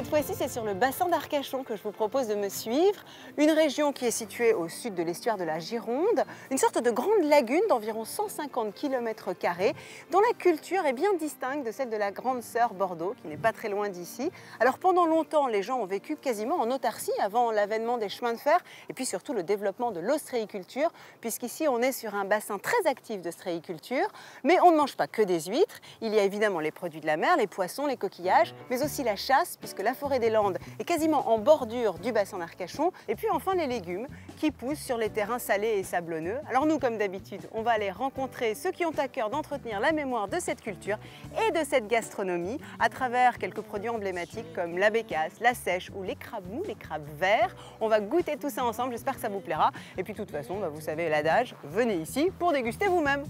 Cette fois-ci, c'est sur le bassin d'Arcachon que je vous propose de me suivre. Une région qui est située au sud de l'estuaire de la Gironde, une sorte de grande lagune d'environ 150 km² dont la culture est bien distincte de celle de la grande sœur Bordeaux, qui n'est pas très loin d'ici. Alors pendant longtemps, les gens ont vécu quasiment en autarcie avant l'avènement des chemins de fer et puis surtout le développement de l'ostréiculture, puisqu'ici on est sur un bassin très actif de ostréiculture. Mais on ne mange pas que des huîtres, il y a évidemment les produits de la mer, les poissons, les coquillages, mais aussi la chasse, puisque la forêt des Landes est quasiment en bordure du bassin d'Arcachon. Et puis enfin les légumes qui poussent sur les terrains salés et sablonneux. Alors nous, comme d'habitude, on va aller rencontrer ceux qui ont à cœur d'entretenir la mémoire de cette culture et de cette gastronomie à travers quelques produits emblématiques comme la bécasse, la seiche ou les crabes mous, les crabes verts. On va goûter tout ça ensemble, j'espère que ça vous plaira. Et puis de toute façon, vous savez l'adage, venez ici pour déguster vous-même.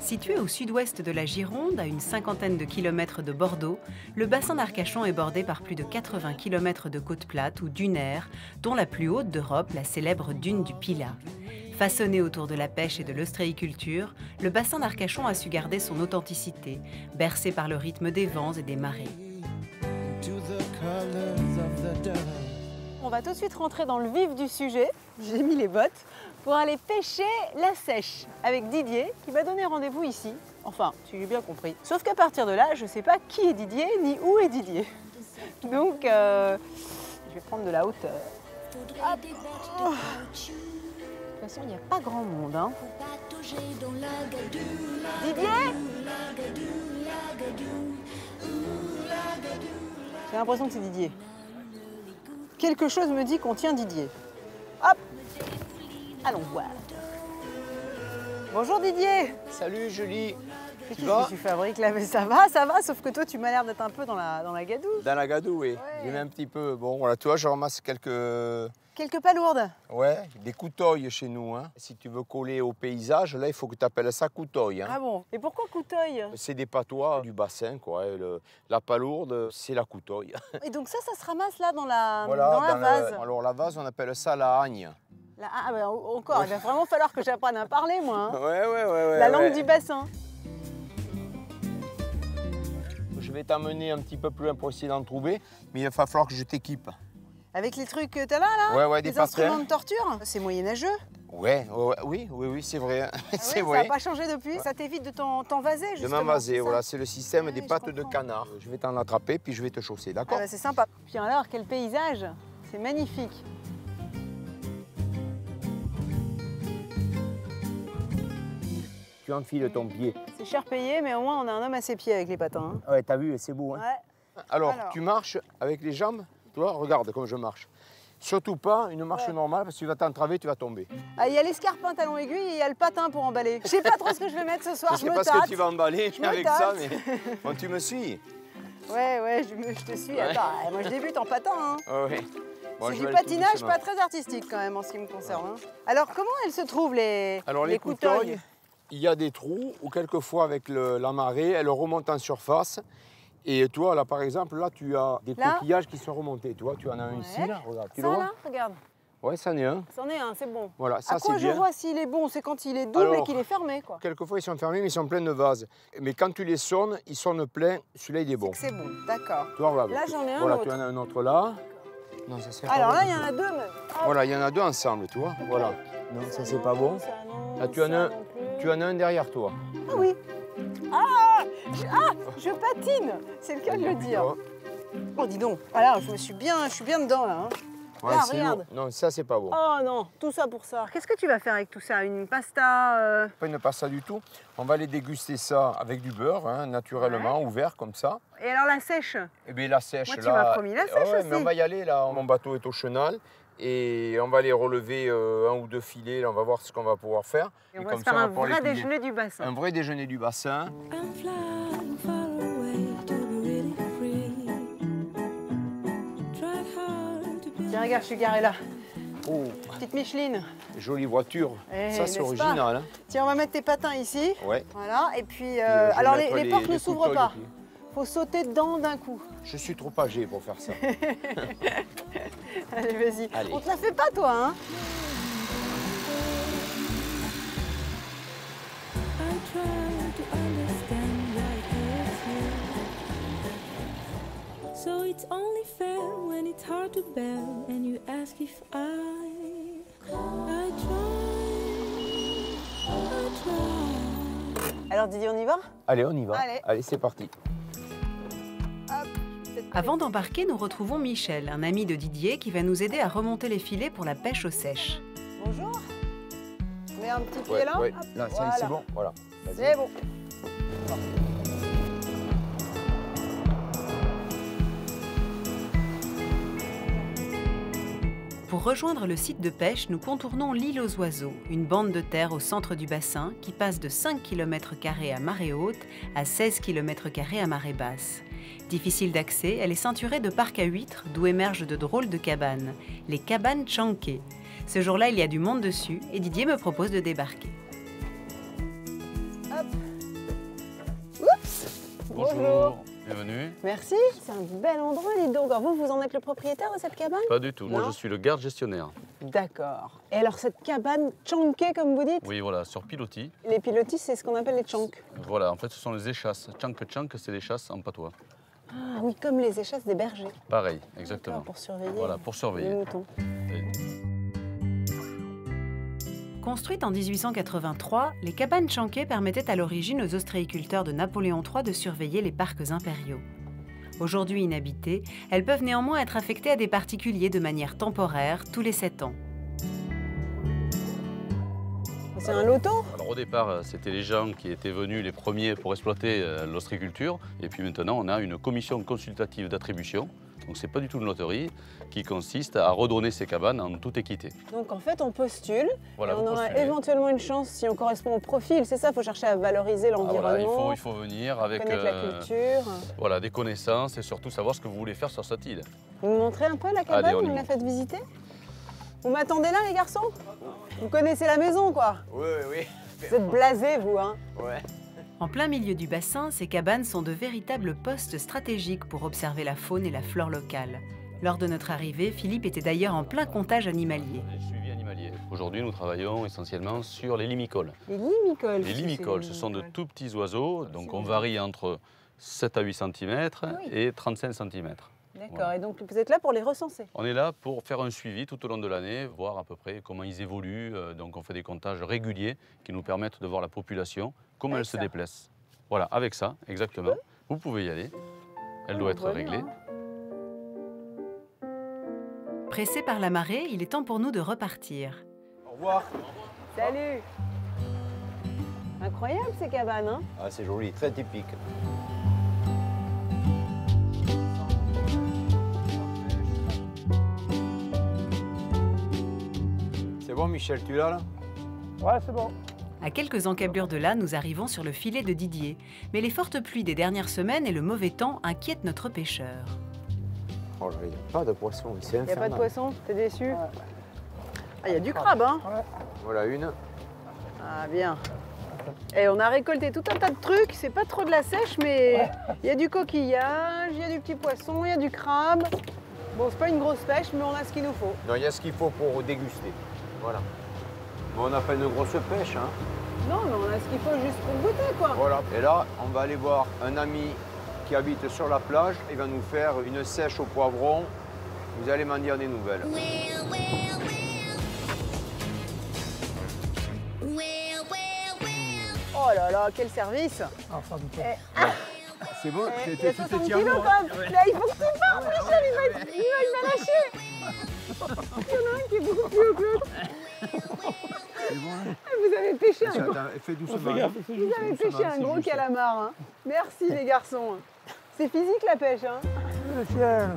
Situé au sud-ouest de la Gironde, à une cinquantaine de kilomètres de Bordeaux, le bassin d'Arcachon est bordé par plus de 80 km de côtes plates ou dunaires, dont la plus haute d'Europe, la célèbre dune du Pilat. Façonné autour de la pêche et de l'ostréiculture, le bassin d'Arcachon a su garder son authenticité, bercé par le rythme des vents et des marées. On va tout de suite rentrer dans le vif du sujet, j'ai mis les bottes, pour aller pêcher la seiche avec Didier qui m'a donné rendez-vous ici. Enfin, si j'ai bien compris. Sauf qu'à partir de là, je ne sais pas qui est Didier ni où est Didier. Donc, je vais prendre de la hauteur. Hop. Oh. De toute façon, il n'y a pas grand monde. Hein. Didier! J'ai l'impression que c'est Didier. Quelque chose me dit qu'on tient Didier. Hop! Allons voir. Bonjour Didier. Salut Julie. Qu'est-ce que tu fabriques là? Mais ça va, sauf que toi tu m'as l'air d'être un peu dans la gadoue. Dans la gadoue, oui. Ouais. Même un petit peu. Bon, voilà, tu vois, je ramasse quelques palourdes. Ouais, des couteuils chez nous. Hein. Si tu veux coller au paysage, là, il faut que tu appelles ça couteuil. Hein. Ah bon? Et pourquoi couteuil? C'est des patois du bassin, quoi. La palourde, c'est la couteuil. Et donc ça se ramasse là dans la vase. Alors la vase, on appelle ça la hagne. Ah, bah, encore, ouais. Il va vraiment falloir que j'apprenne à parler, moi. Hein. Ouais. La langue du bassin. Je vais t'emmener un petit peu plus loin pour essayer d'en trouver, mais il va falloir que je t'équipe. Avec les trucs que t'as là? Ouais, des instruments de torture? C'est moyenâgeux. Oui, c'est vrai. C'est vrai. Ça n'a pas changé depuis? Ça t'évite de t'envaser, justement? De m'envaser, voilà. C'est le système des pattes de canard. Je vais t'en attraper, puis je vais te chausser, d'accord? Ah, bah, c'est sympa. Puis alors, quel paysage! C'est magnifique. Tu enfiles ton pied. C'est cher payé, mais au moins on a un homme à ses pieds avec les patins. Hein. Ouais, t'as vu, c'est beau. Hein. Ouais. Alors, tu marches avec les jambes, tu vois, regarde comme je marche. Surtout pas une marche normale, parce que tu vas t'entraver, tu vas tomber. Ah, il y a l'escarpin talon aiguille et il y a le patin pour emballer. Je sais pas trop ce que je vais mettre ce soir, je me tâte. Je sais pas ce que tu vas emballer avec ça, mais bon, tu me suis. Ouais, je te suis. Ouais. Attends, moi je débute en patin. Hein. Ouais. C'est du patinage pas très artistique quand même en ce qui me concerne. Ouais. Hein. Alors, comment elles se trouvent les couteuils? Il y a des trous où quelquefois avec la marée, elle remonte en surface. Et toi, là par exemple, là tu as des coquillages qui sont remontés. Tu vois, tu en as un ici, là, regarde. Tu le vois? Là, regarde. Ouais, ça en est un. Ça en est un, c'est bon. Voilà, ça c'est bien. À quoi je vois s'il est bon? C'est quand il est double et qu'il est fermé, quoi. Quelquefois ils sont fermés, mais ils sont pleins de vases. Mais quand tu les sonnes, ils sonnent pleins. Celui-là, il est bon. C'est bon, d'accord. Là, j'en ai un autre. Voilà, tu en as un autre là. Non, ça c'est pas bon. Alors là, il y en a deux. Voilà, il y en a deux ensemble, tu vois. Voilà. Non, ça c'est pas bon. Là, tu en as un. Tu en as un derrière toi. Ah oui. Je patine. C'est le cas de le dire. Oh, dis donc. Alors, je suis bien dedans, là. Hein. Ouais, là, regarde. Non, ça, c'est pas bon. Oh non, tout ça pour ça. Qu'est-ce que tu vas faire avec tout ça? Une pasta Pas une pasta du tout. On va aller déguster ça avec du beurre, hein, naturellement, ouvert, comme ça. Et alors, la sèche? Eh bien, la sèche, là... Moi, tu m'as promis la sèche aussi. Mais on va y aller, là. Mon bateau est au chenal. Et on va aller relever un ou deux filets, là, on va voir ce qu'on va pouvoir faire. Et on va se faire un vrai déjeuner du bassin. Un vrai déjeuner du bassin. Tiens, regarde, je suis garée là. Oh. Petite Micheline. Jolie voiture. Eh, ça, c'est original. Hein. Tiens, on va mettre tes patins ici. Ouais. Voilà, et puis... alors, les portes ne s'ouvrent pas. Faut sauter dedans d'un coup. Je suis trop âgé pour faire ça. Allez, vas-y. On te la fait pas, toi, hein? So it's only fair when it's hard to bear, and you ask if I try. Alors Didier, on y va? Allez, on y va. Allez, c'est parti. Hop. Avant d'embarquer, nous retrouvons Michel, un ami de Didier qui va nous aider à remonter les filets pour la pêche au sèche. Bonjour. On met un petit filet là. Ouais. Là, ça, voilà. C'est bon. Voilà. C'est bon. Pour rejoindre le site de pêche, nous contournons l'île aux oiseaux, une bande de terre au centre du bassin qui passe de 5 km² à marée haute à 16 km² à marée basse. Difficile d'accès, elle est ceinturée de parcs à huîtres d'où émergent de drôles de cabanes, les cabanes tchanquées. Ce jour-là, il y a du monde dessus et Didier me propose de débarquer. Hop. Oups. Bonjour. Bienvenue. Merci. C'est un bel endroit, dis donc. Alors vous en êtes le propriétaire de cette cabane? Pas du tout. Non. Moi, je suis le garde gestionnaire. D'accord. Et alors, cette cabane tchanquée, comme vous dites? Oui, voilà, sur pilotis. Les pilotis, c'est ce qu'on appelle les tchanques. Voilà, en fait, ce sont les échasses. Tchanque, c'est les chasses en patois. Ah oui, comme les échasses des bergers. Pareil, exactement. Pour surveiller. Voilà, pour surveiller les moutons. Et... Construites en 1883, les cabanes tchanquées permettaient à l'origine aux ostréiculteurs de Napoléon III de surveiller les parcs impériaux. Aujourd'hui inhabitées, elles peuvent néanmoins être affectées à des particuliers de manière temporaire tous les 7 ans. C'est un loto ? Alors au départ, c'était les gens qui étaient venus les premiers pour exploiter l'ostréiculture. Et puis maintenant, on a une commission consultative d'attribution. Donc c'est pas du tout une loterie, qui consiste à redonner ces cabanes en toute équité. Donc en fait on postule, voilà, et on aura éventuellement une chance si on correspond au profil, c'est ça, il faut chercher à valoriser l'environnement. Ah, voilà, il faut venir avec la culture. Voilà, des connaissances et surtout savoir ce que vous voulez faire sur cette île. Vous me montrez un peu la cabane? Allez, vous me la faites visiter? Vous m'attendez là les garçons? Vous connaissez la maison quoi? Oui, oui. Vous êtes blasés vous hein? Ouais. En plein milieu du bassin, ces cabanes sont de véritables postes stratégiques pour observer la faune et la flore locale. Lors de notre arrivée, Philippe était d'ailleurs en plein comptage animalier. Aujourd'hui, nous travaillons essentiellement sur les limicoles. Les limicoles? Les limicoles, ce sont de tout petits oiseaux, donc on varie entre 7 à 8 cm et 35 cm. D'accord, voilà. Et donc vous êtes là pour les recenser? On est là pour faire un suivi tout au long de l'année, voir à peu près comment ils évoluent. Donc on fait des comptages réguliers qui nous permettent de voir la population, comment elle se déplace. Voilà, avec ça, exactement. Vous pouvez y aller, elle doit être réglée. Pressé par la marée, il est temps pour nous de repartir. Au revoir. Salut. Incroyable ces cabanes, hein? Ah, c'est joli, très typique. C'est bon, Michel, tu l'as là? Ouais, c'est bon. À quelques encablures de là, nous arrivons sur le filet de Didier. Mais les fortes pluies des dernières semaines et le mauvais temps inquiètent notre pêcheur. Oh là, il n'y a pas de poisson, c'est infernal. Il n'y a pas de poisson? T'es déçu? Ouais. Ah, il y a du crabe, hein? Ouais. Voilà une. Ah, bien. Et on a récolté tout un tas de trucs, c'est pas trop de la sèche, mais il y a du coquillage, il y a du petit poisson, il y a du crabe. Bon, c'est pas une grosse pêche, mais on a ce qu'il nous faut. Non, il y a ce qu'il faut pour déguster. Voilà. Bon, on n'a pas une grosse pêche, hein. Non, mais on a ce qu'il faut juste pour goûter, quoi. Voilà. Et là, on va aller voir un ami qui habite sur la plage. Il va nous faire une sèche au poivron. Vous allez m'en dire des nouvelles. Oh là là, quel service. Ah, ça me plaît. C'est bon, c'était tout petit kilos, quand même. Là, il faut que tu partes, Michel, il va lâcher. Il y en a un qui est beaucoup plus haut que l'autre. Vous avez pêché un gros. Vous avez pêché un gros calamar. Hein. Merci les garçons. C'est physique la pêche. Hein.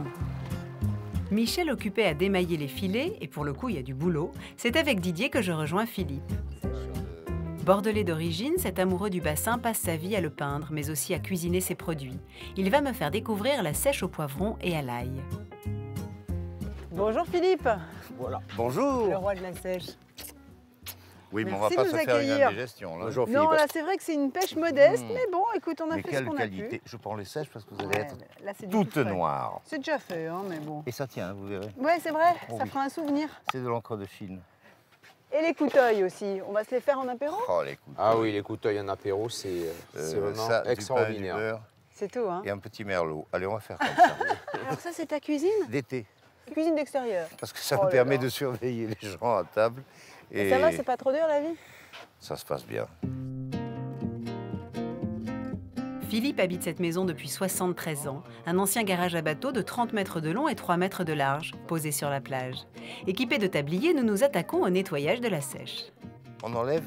Michel occupé à démailler les filets, et pour le coup il y a du boulot, c'est avec Didier que je rejoins Philippe. Bordelais d'origine, cet amoureux du bassin passe sa vie à le peindre, mais aussi à cuisiner ses produits. Il va me faire découvrir la sèche au poivron et à l'ail. Bonjour Philippe. Voilà. Bonjour. Le roi de la sèche. Oui, mais on va pas se faire une indigestion. Bonjour Philippe. Non, là c'est vrai que c'est une pêche modeste, mais bon, écoute, on a fait ce qu'on a pu. Je prends les sèches parce que vous allez être là, toutes noires. C'est déjà fait, hein, mais bon. Et ça tient, vous verrez. Ouais, c'est vrai, ça fera un souvenir. C'est de l'encre de Chine. Et les couteuils aussi, on va se les faire en apéro. Oh, les couteuils. Ah oui, les couteuils en apéro, c'est vraiment ça, extraordinaire. Du pain, du beurre, c'est tout, hein. Et un petit merlot. Allez, on va faire comme ça. Alors ça, c'est ta cuisine ? D'été. Cuisine d'extérieur. Parce que ça me permet de surveiller les gens à table. Et ça va, c'est pas trop dur la vie ? Ça se passe bien. Philippe habite cette maison depuis 73 ans, un ancien garage à bateaux de 30 mètres de long et 3 mètres de large, posé sur la plage. Équipés de tabliers, nous nous attaquons au nettoyage de la sèche. On enlève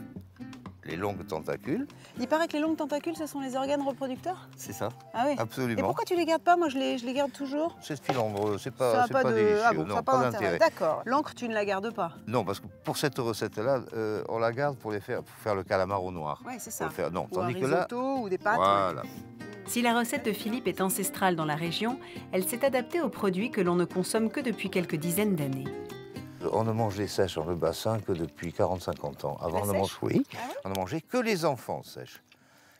les longues tentacules. Il paraît que les longues tentacules, ce sont les organes reproducteurs ? C'est ça. Ah oui. Absolument. Et pourquoi tu les gardes pas ? Moi, je les garde toujours. C'est filandreux, c'est pas délicieux, ah bon, non, pas d'intérêt. D'accord. L'encre, tu ne la gardes pas ? Non, parce que pour cette recette-là, on la garde pour faire le calamar au noir. Oui, c'est ça. Pour faire... non, ou tandis un risotto, ou des pâtes. Voilà. Si la recette de Philippe est ancestrale dans la région, elle s'est adaptée aux produits que l'on ne consomme que depuis quelques dizaines d'années. On ne mange les sèches dans le bassin que depuis 40-50 ans. Avant, on ne mangeait que les enfants sèches.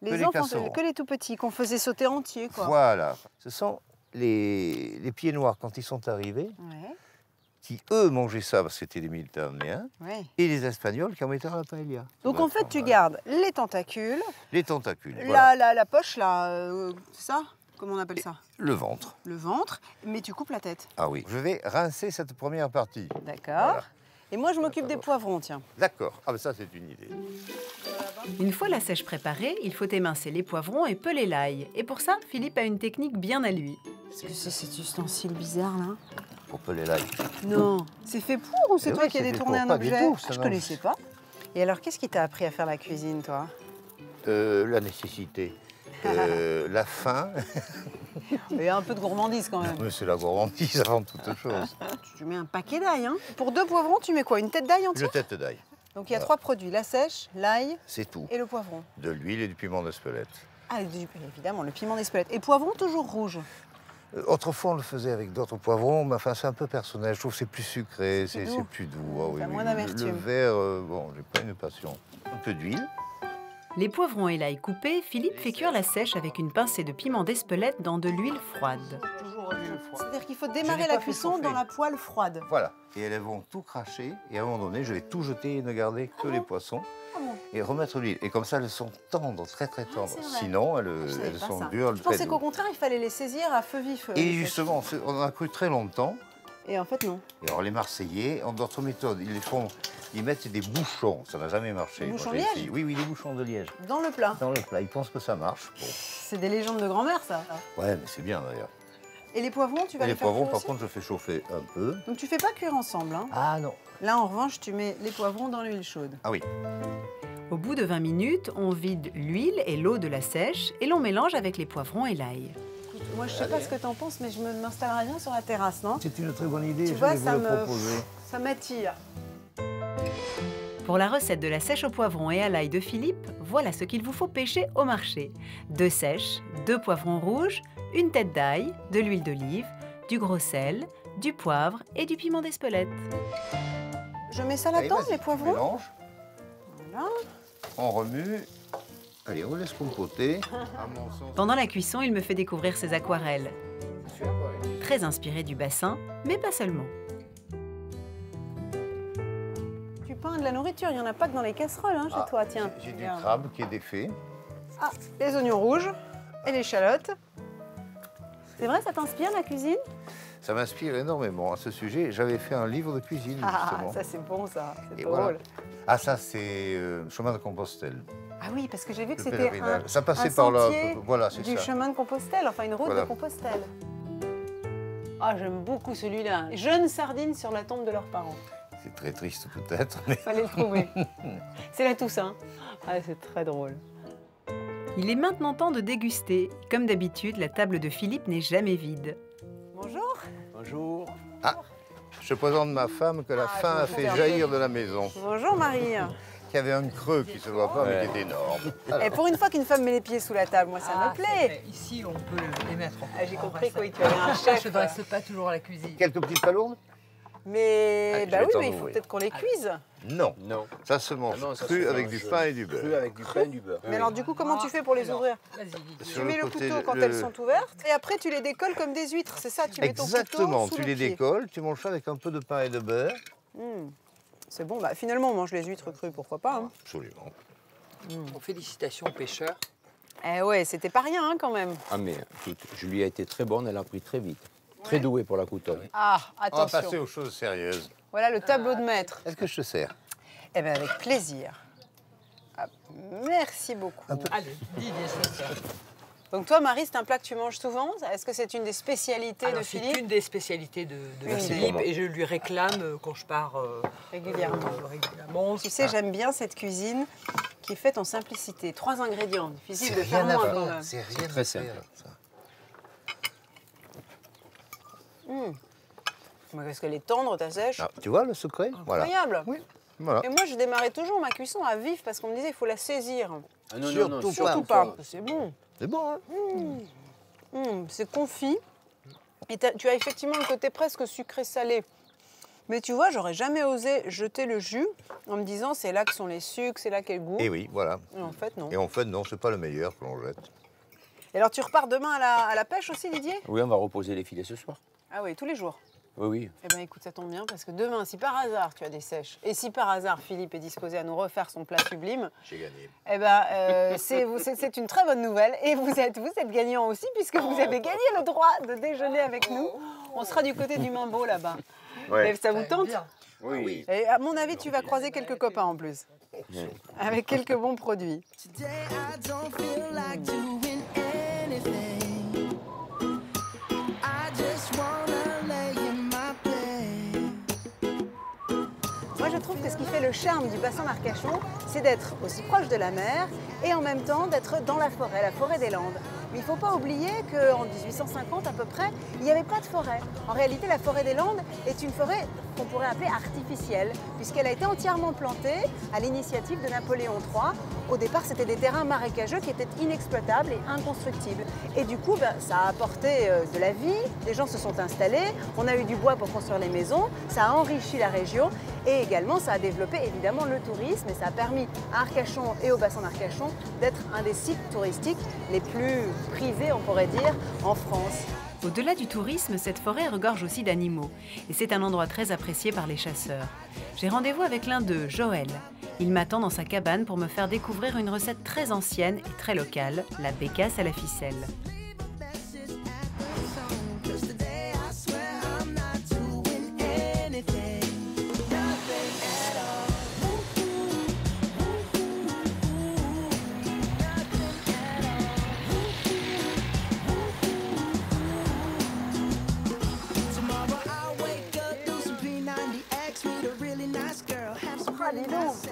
Les enfants, que les tout petits, qu'on faisait sauter entiers, quoi. Voilà. Ce sont les pieds noirs, quand ils sont arrivés, ouais, qui, eux, mangeaient ça, parce que c'était des Méditerranéens, ouais, et les Espagnols qui en mettaient à la paella. Donc, voilà, en fait, tu gardes les tentacules. Les tentacules, voilà. La poche, là, ça ? Comment on appelle ça ? Le ventre. Le ventre, mais tu coupes la tête. Ah oui. Je vais rincer cette première partie. D'accord. Voilà. Et moi, je m'occupe des poivrons, tiens. D'accord. Ah ben ça, c'est une idée. Une fois la sèche préparée, il faut émincer les poivrons et peler l'ail. Et pour ça, Philippe a une technique bien à lui. Qu'est-ce que c'est cet ustensile bizarre, là ? Pour peler l'ail. Non. C'est fait pour ou c'est toi qui as détourné un objet ? Je connaissais pas. Et alors, qu'est-ce qui t'a appris à faire la cuisine, toi ? La nécessité. La faim. Il y a un peu de gourmandise quand même. Non, mais c'est la gourmandise avant toute chose. Tu mets un paquet d'ail, hein. Pour 2 poivrons, tu mets quoi? Une tête d'ail entière? Une tête d'ail. Donc il y a 3 produits, la sèche, l'ail, c'est tout, et le poivron. De l'huile et du piment d'Espelette. Ah, évidemment, le piment d'Espelette. Et poivron toujours rouge? Autrefois, on le faisait avec d'autres poivrons, mais enfin, c'est un peu personnel. Je trouve que c'est plus sucré, c'est plus doux. Ah, oui, moins d'amertume. Le vert, bon, j'ai pas une passion. Un peu d'huile. Les poivrons et l'ail coupés, Philippe fait cuire la sèche avec une pincée de piment d'Espelette dans de l'huile froide. C'est-à-dire qu'il faut démarrer la cuisson dans la poêle froide. Voilà. Et elles vont tout cracher. Et à un moment donné, je vais tout jeter et ne garder que les poissons. Et remettre l'huile. Et comme ça, elles sont tendres, très tendres. Sinon, elles sont dures. Je pensais qu'au contraire, il fallait les saisir à feu vif. Et justement, on en a cru très longtemps. Et en fait, non. Et alors, les Marseillais ont d'autres méthodes. Ils les font... Ils mettent des bouchons, ça n'a jamais marché. Des bouchons de liège ? Oui, des bouchons de liège. Dans le plat ? Dans le plat, ils pensent que ça marche. Bon. C'est des légendes de grand-mère, ça. Ouais, mais c'est bien d'ailleurs. Et les poivrons, tu vas les faire chauffer ? Les poivrons, par contre, je fais chauffer un peu. Donc tu fais pas cuire ensemble, hein ? Ah non. Là, en revanche, tu mets les poivrons dans l'huile chaude. Ah oui. Au bout de 20 minutes, on vide l'huile et l'eau de la sèche et l'on mélange avec les poivrons et l'ail. Moi, je sais pas ce que t'en penses, mais je m'installerai bien sur la terrasse, non ? C'est une très bonne idée, tu vois, ça m'attire. Pour la recette de la sèche au poivron et à l'ail de Philippe, voilà ce qu'il vous faut pêcher au marché. 2 sèches, 2 poivrons rouges, une tête d'ail, de l'huile d'olive, du gros sel, du poivre et du piment d'Espelette. Je mets ça là-dedans, les poivrons. On mélange. Voilà. On remue. Allez, on laisse compoter. Pendant la cuisson, il me fait découvrir ses aquarelles. Très inspiré du bassin, mais pas seulement. De la nourriture, il n'y en a pas que dans les casseroles, hein, chez toi, tiens. J'ai du crabe qui est défait. Ah, les oignons rouges et les échalotes. C'est vrai, ça t'inspire la cuisine ? Ça m'inspire énormément. À ce sujet, j'avais fait un livre de cuisine, justement. Ah, ça c'est bon, ça. C'est drôle. Voilà. Ah, ça c'est Chemin de Compostelle. Ah oui, parce que j'ai vu que c'était ça passait par là. Voilà, c'est ça. Du Chemin de Compostelle, enfin une route de Compostelle. Ah, j'aime beaucoup celui-là. Jeunes sardines sur la tombe de leurs parents. C'est très triste peut-être, mais... Fallait le trouver. C'est la Toussaint. Ah, c'est très drôle. Il est maintenant temps de déguster. Comme d'habitude, la table de Philippe n'est jamais vide. Bonjour. Bonjour. Ah, je présente ma femme que la faim a fait jaillir de la maison. Bonjour Marie. Qui avait un creux qui se voit pas, mais qui est énorme. Alors. Et pour une fois qu'une femme met les pieds sous la table, moi ça me plaît. Ici, on peut les mettre en J'ai compris quoi, tu avais un chef. Je ne reste pas toujours à la cuisine. Quelques petites palourdes ? Mais, bah oui, mais il faut peut-être qu'on les cuise. Non, non, ça se mange cru avec du pain et du beurre. Cru avec du pain et du beurre. Mais alors du coup, comment tu fais pour les ouvrir? Tu mets le couteau quand elles sont ouvertes et après tu les décolles comme des huîtres, c'est ça? Tu mets ton couteau sous le pied. Exactement, tu les décolles, tu manges ça avec un peu de pain et de beurre. C'est bon, bah, finalement on mange les huîtres crues, pourquoi pas hein. Absolument. Bon, félicitations aux pêcheurs. Eh ouais, c'était pas rien hein, quand même. Ah mais Julie a été très bonne, elle a appris très vite. Ouais. Très douée pour la coutume. Ah, attention. On va passer aux choses sérieuses. Voilà le tableau de maître. Est-ce que je te sers? Eh bien avec plaisir. Ah, merci beaucoup. Allez, Didier, c'est ça. Donc toi, Marie, c'est un plat que tu manges souvent. Est-ce que c'est une des spécialités de Philippe? C'est une des spécialités de Philippe et je lui réclame quand je pars régulièrement. Tu sais, j'aime bien cette cuisine qui est faite en simplicité. 3 ingrédients, difficile de faire moins. C'est rien de simple. Mais parce qu'elle est tendre, ta sèche. Ah, tu vois le secret? Incroyable. Voilà. Oui. Voilà. Et moi, je démarrais toujours ma cuisson à vif parce qu'on me disait il faut la saisir. Ah non, surtout, surtout pas. C'est bon. C'est bon, hein? C'est confit. Et tu as effectivement le côté presque sucré-salé. Mais tu vois, j'aurais jamais osé jeter le jus en me disant c'est là que sont les sucres, c'est là qu'est le goût. Et oui, voilà. Et en fait, non. Et en fait, non, c'est pas le meilleur que l'on jette. Et alors, tu repars demain à la pêche aussi, Didier? Oui, on va reposer les filets ce soir. Ah oui, tous les jours? Oui, oui. Eh bien, écoute, ça tombe bien parce que demain, si par hasard tu as des sèches et si par hasard Philippe est disposé à nous refaire son plat sublime, j'ai gagné. Eh bien, c'est une très bonne nouvelle et vous êtes gagnant aussi puisque vous avez gagné le droit de déjeuner avec nous. On sera du côté du Mimbeau là-bas. Ouais. Ça vous tente? Oui, oui. Et à mon avis, tu vas croiser quelques copains en plus avec quelques bons produits. Je trouve que ce qui fait le charme du bassin d'Arcachon, c'est d'être aussi proche de la mer et en même temps d'être dans la forêt des Landes. Mais il ne faut pas oublier qu'en 1850 à peu près, il n'y avait pas de forêt. En réalité, la forêt des Landes est une forêt qu'on pourrait appeler artificielle, puisqu'elle a été entièrement plantée à l'initiative de Napoléon III. Au départ, c'était des terrains marécageux qui étaient inexploitables et inconstructibles. Et du coup, ben, ça a apporté de la vie, les gens se sont installés, on a eu du bois pour construire les maisons, ça a enrichi la région et également ça a développé évidemment le tourisme et ça a permis à Arcachon et au bassin d'Arcachon d'être un des sites touristiques les plus prisés, on pourrait dire, en France. Au-delà du tourisme, cette forêt regorge aussi d'animaux et c'est un endroit très apprécié par les chasseurs. J'ai rendez-vous avec l'un d'eux, Joël. Il m'attend dans sa cabane pour me faire découvrir une recette très ancienne et très locale, la bécasse à la ficelle.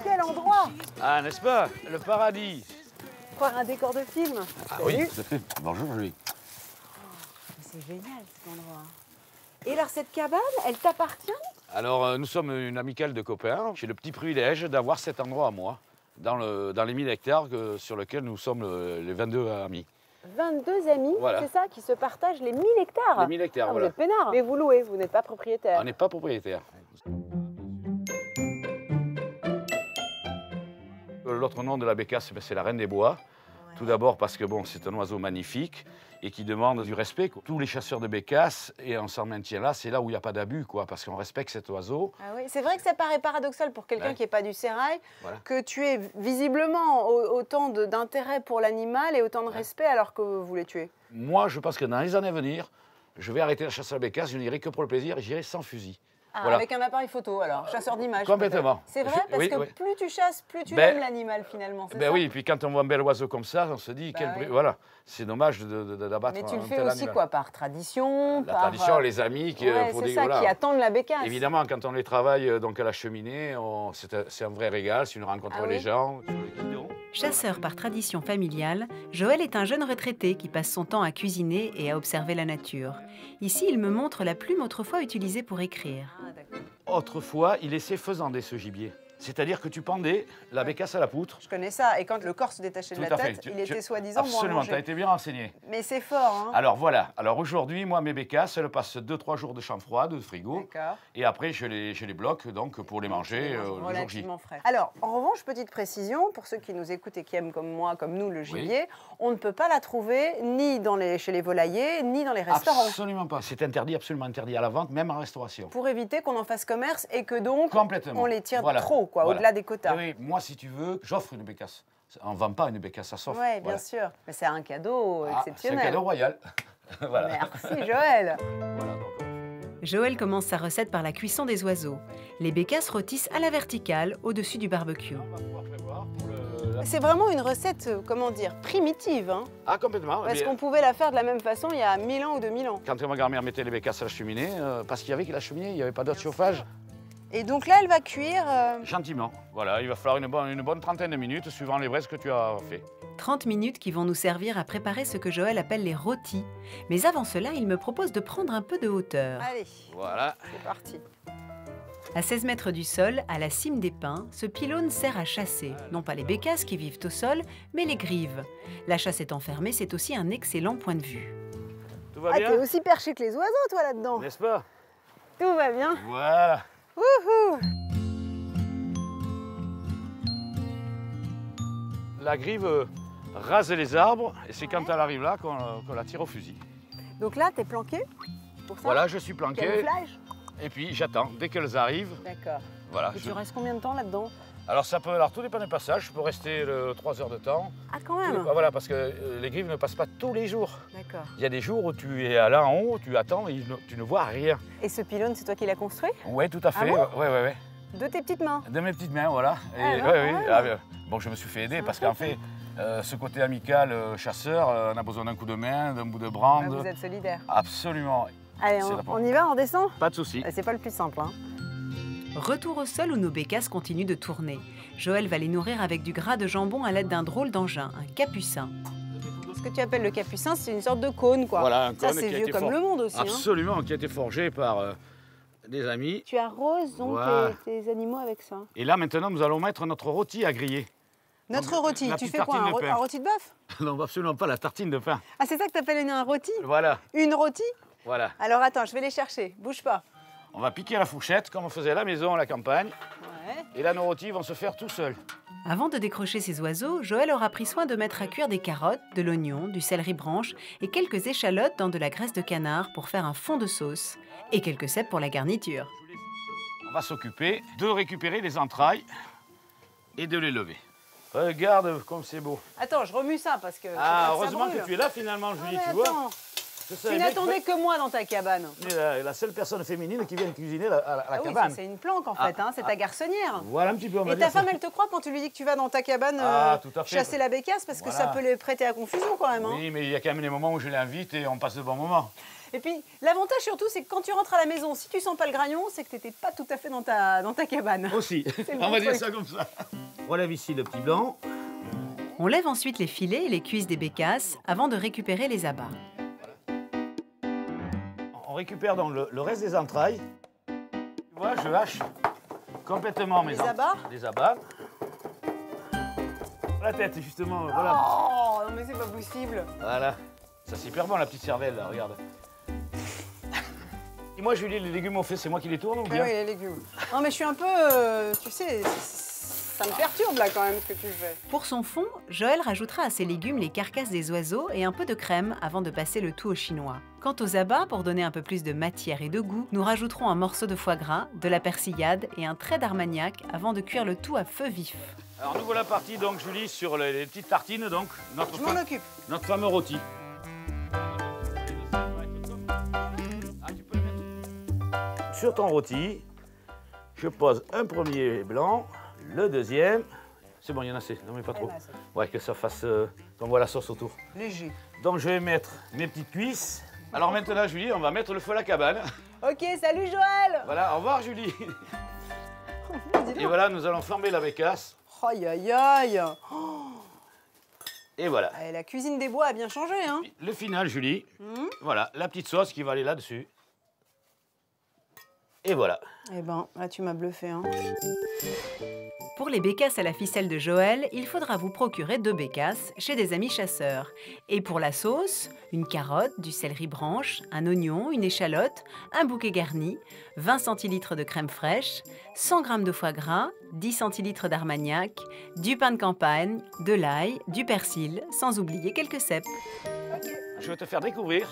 Quel endroit! Ah, n'est-ce pas? Le paradis! Croire un décor de film! Ah oui, tout à fait. Bonjour, Julie. C'est génial, cet endroit. Et alors, cette cabane, elle t'appartient? Alors, nous sommes une amicale de copains. J'ai le petit privilège d'avoir cet endroit à moi, dans les 1000 hectares sur lesquels nous sommes les 22 amis. 22 amis, voilà. C'est ça, qui se partagent les 1000 hectares? Les 1000 hectares, ah, voilà. Vous êtes peinards. Mais vous louez, vous n'êtes pas propriétaire. On n'est pas propriétaire. L'autre nom de la bécasse, c'est la reine des bois. Ouais. Tout d'abord parce que bon, c'est un oiseau magnifique et qui demande du respect. Tous les chasseurs de bécasse, et on s'en maintient là, c'est là où il n'y a pas d'abus, quoi, parce qu'on respecte cet oiseau. Ah oui. C'est vrai que ça paraît paradoxal pour quelqu'un qui n'est pas du sérail, que tu aies visiblement autant d'intérêt pour l'animal et autant de respect alors que vous les tuez. Moi, je pense que dans les années à venir, je vais arrêter la chasse à la bécasse, je n'irai que pour le plaisir et j'irai sans fusil. Ah, voilà. Avec un appareil photo, alors, chasseur d'images. Complètement. C'est vrai, parce que plus tu chasses, plus tu aimes l'animal, finalement. Ben oui, et puis quand on voit un bel oiseau comme ça, on se dit, voilà, c'est dommage d'abattre un tel animal. Mais tu le fais aussi, quoi, par tradition, par... La tradition, les amis qui... c'est ça, qui attendent la bécasse. Évidemment, quand on les travaille donc, à la cheminée, c'est un vrai régal, c'est une rencontre avec les gens. Chasseur par tradition familiale, Joël est un jeune retraité qui passe son temps à cuisiner et à observer la nature. Ici, il me montre la plume autrefois utilisée pour écrire. Autrefois, il laissait faisander ce gibier. C'est-à-dire que tu pendais la bécasse à la poutre. Je connais ça. Et quand le corps se détachait de la tête, il était soi-disant moins allongé. Absolument, tu as été bien renseigné. Mais c'est fort, hein. Alors voilà. Alors aujourd'hui, moi, mes bécasses, elles passent 2-3 jours de chambre froide, de frigo. D'accord. Et après, je les bloque donc, pour les manger le jour J. Alors, en revanche, petite précision, pour ceux qui nous écoutent et qui aiment comme moi, comme nous, le gibier, on ne peut pas la trouver ni dans les, chez les volaillers, ni dans les restaurants. Absolument pas. C'est interdit, absolument interdit à la vente, même en restauration. Pour éviter qu'on en fasse commerce et que donc on les tire trop. Voilà. Au-delà des quotas. Oui, moi, si tu veux, j'offre une bécasse. On ne vend pas une bécasse, ça s'offre. Oui, bien sûr. Mais c'est un cadeau exceptionnel. C'est un cadeau royal. Voilà. Merci, Joël. Voilà, donc... Joël commence sa recette par la cuisson des oiseaux. Les bécasses rôtissent à la verticale, au-dessus du barbecue. C'est vraiment une recette, comment dire, primitive. Hein. Ah, complètement. Parce qu'on pouvait la faire de la même façon il y a 1000 ans ou 2000 ans. Quand ma grand-mère mettait les bécasses à la cheminée, parce qu'il y avait que la cheminée, il n'y avait pas d'autre chauffage. Et donc là, elle va cuire... Gentiment. Voilà, il va falloir une bonne trentaine de minutes, suivant les braises que tu as fait. 30 minutes qui vont nous servir à préparer ce que Joël appelle les rôtis. Mais avant cela, il me propose de prendre un peu de hauteur. Allez, voilà, c'est parti. À 16 mètres du sol, à la cime des pins, ce pylône sert à chasser. Non pas les bécasses qui vivent au sol, mais les grives. La chasse étant fermée, c'est aussi un excellent point de vue. Tout va bien? T'es aussi perché que les oiseaux, toi, là-dedans. N'est-ce pas? Tout va bien. Voilà. Wouhou! La grive rase les arbres et c'est quand elle arrive là qu'on la tire au fusil. Donc là, t'es planqué pour ça? Voilà, je suis planqué. Camouflage. Et puis j'attends dès qu'elles arrivent. D'accord. Voilà. Et tu restes combien de temps là-dedans? Alors ça peut, alors tout dépend des passages, je peux rester 3 heures de temps. Ah quand même? Voilà, parce que les grives ne passent pas tous les jours. D'accord. Il y a des jours où tu es là en haut, tu attends et tu ne vois rien. Et ce pylône, c'est toi qui l'as construit? Oui, tout à fait. Ah bon? Ouais. De tes petites mains? De mes petites mains, voilà. Et bon, je me suis fait aider parce qu'en fait, ce côté amical chasseur, on a besoin d'un coup de main, d'un bout de brande. Vous êtes solidaire. Absolument. Allez, on y va, on descend? Pas de souci. C'est pas le plus simple, hein. Retour au sol où nos bécasses continuent de tourner. Joël va les nourrir avec du gras de jambon à l'aide d'un drôle d'engin, un capucin. Ce que tu appelles le capucin, c'est une sorte de cône, quoi. Voilà, un cône. Ça, c'est vieux comme le monde aussi. Absolument, hein. Qui a été forgé par des amis. Tu arroses donc tes animaux avec ça. Et là, maintenant, nous allons mettre notre rôti à griller. Notre rôti, tu fais quoi, un rôti de bœuf? Non, absolument pas, la tartine de pain. Ah, c'est ça que tu appelles un rôti? Voilà. Une rôti? Voilà. Alors attends, je vais les chercher, bouge pas. On va piquer à la fourchette, comme on faisait à la maison, à la campagne. Ouais. Et là, nos rôtis vont se faire tout seuls. Avant de décrocher ces oiseaux, Joël aura pris soin de mettre à cuire des carottes, de l'oignon, du céleri branche et quelques échalotes dans de la graisse de canard pour faire un fond de sauce. Et quelques cèpes pour la garniture. On va s'occuper de récupérer les entrailles et de les lever. Regarde comme c'est beau. Attends, je remue ça parce que... Ah, heureusement que tu es là finalement, Julie, tu vois. Tu n'attendais que moi dans ta cabane. La seule personne féminine qui vient cuisiner à la cabane. Oui, c'est une planque en fait, hein, c'est ta garçonnière. Voilà un petit peu. Et ta femme, elle te croit quand tu lui dis que tu vas dans ta cabane chasser la bécasse parce que ça peut les prêter à confusion quand même. Hein. Oui, mais il y a quand même des moments où je l'invite et on passe de bons moments. Et puis, l'avantage surtout, c'est que quand tu rentres à la maison, si tu sens pas le graillon, c'est que tu n'étais pas tout à fait dans ta cabane. Aussi, on va dire ça comme ça. Relève ici le petit blanc. On lève ensuite les filets et les cuisses des bécasses avant de récupérer les abats. On récupère donc le reste des entrailles. Tu vois, je hache complètement mes abats. Les abats. La tête, justement, voilà. Oh, non mais c'est pas possible. Voilà. Ça, c'est hyper bon, la petite cervelle, là, regarde. Et moi, Julie, les légumes au fait, c'est moi qui les tourne ou bien? Oui, les légumes. Non, mais je suis un peu... tu sais, ça me perturbe, là, quand même, ce que tu fais. Pour son fond, Joël rajoutera à ses légumes les carcasses des oiseaux et un peu de crème avant de passer le tout au chinois. Quant aux abats, pour donner un peu plus de matière et de goût, nous rajouterons un morceau de foie gras, de la persillade et un trait d'armagnac avant de cuire le tout à feu vif. Alors, nous voilà partis, donc, Julie, sur les petites tartines, donc, je m'en occupe. Notre fameux rôti. Sur ton rôti, je pose un premier blanc. Le deuxième, c'est bon, il y en a assez, non mais pas trop. Ouais, que ça fasse, qu'on voit la sauce autour. Léger. Donc je vais mettre mes petites cuisses. Alors maintenant, Julie, on va mettre le feu à la cabane. Ok, salut Joël. Voilà, au revoir Julie. Et voilà, nous allons flamber la bécasse. Aïe, aïe, aïe. Et voilà. Et la cuisine des bois a bien changé, hein. Le final, Julie. Voilà, la petite sauce qui va aller là-dessus. Et voilà. Eh ben, là tu m'as bluffé, hein. Pour les bécasses à la ficelle de Joël, il faudra vous procurer 2 bécasses chez des amis chasseurs. Et pour la sauce, une carotte, du céleri branche, un oignon, une échalote, un bouquet garni, 20 centilitres de crème fraîche, 100 g de foie gras, 10 centilitres d'armagnac, du pain de campagne, de l'ail, du persil, sans oublier quelques cèpes. Je vais te faire découvrir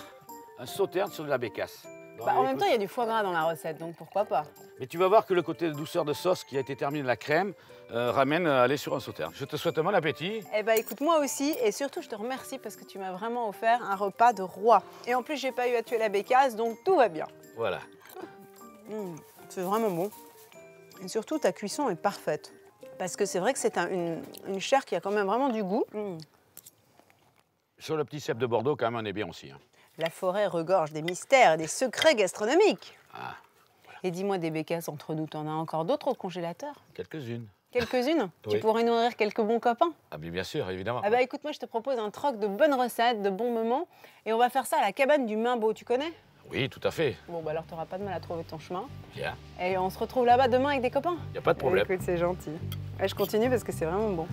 un sauterne sur de la bécasse. Bah, en même temps, il y a du foie gras dans la recette, donc pourquoi pas? Mais tu vas voir que le côté de douceur de sauce qui a été terminé de la crème ramène à aller sur un sauterne. Je te souhaite un bon appétit. Eh bien, écoute, moi aussi. Et surtout, je te remercie parce que tu m'as vraiment offert un repas de roi. Et en plus, j'ai pas eu à tuer la bécasse, donc tout va bien. Voilà. Mmh, c'est vraiment bon. Et surtout, ta cuisson est parfaite. Parce que c'est vrai que c'est une chair qui a quand même vraiment du goût. Mmh. Sur le petit cèpe de Bordeaux, quand même, on est bien aussi, hein. La forêt regorge des mystères et des secrets gastronomiques. Ah, voilà. Et dis-moi, des bécasses, entre nous, t'en as encore d'autres au congélateur? Quelques-unes. Quelques-unes? Oui. Tu pourrais nourrir quelques bons copains? Ah bien sûr, évidemment. Ah bah écoute, moi je te propose un troc de bonnes recettes, de bons moments. Et on va faire ça à la cabane du Mimbeau, tu connais? Oui, tout à fait. Bon, bah alors t'auras pas de mal à trouver ton chemin. Bien. Et on se retrouve là-bas demain avec des copains? Y a pas de problème. Écoute, c'est gentil. Ouais, je continue parce que c'est vraiment bon.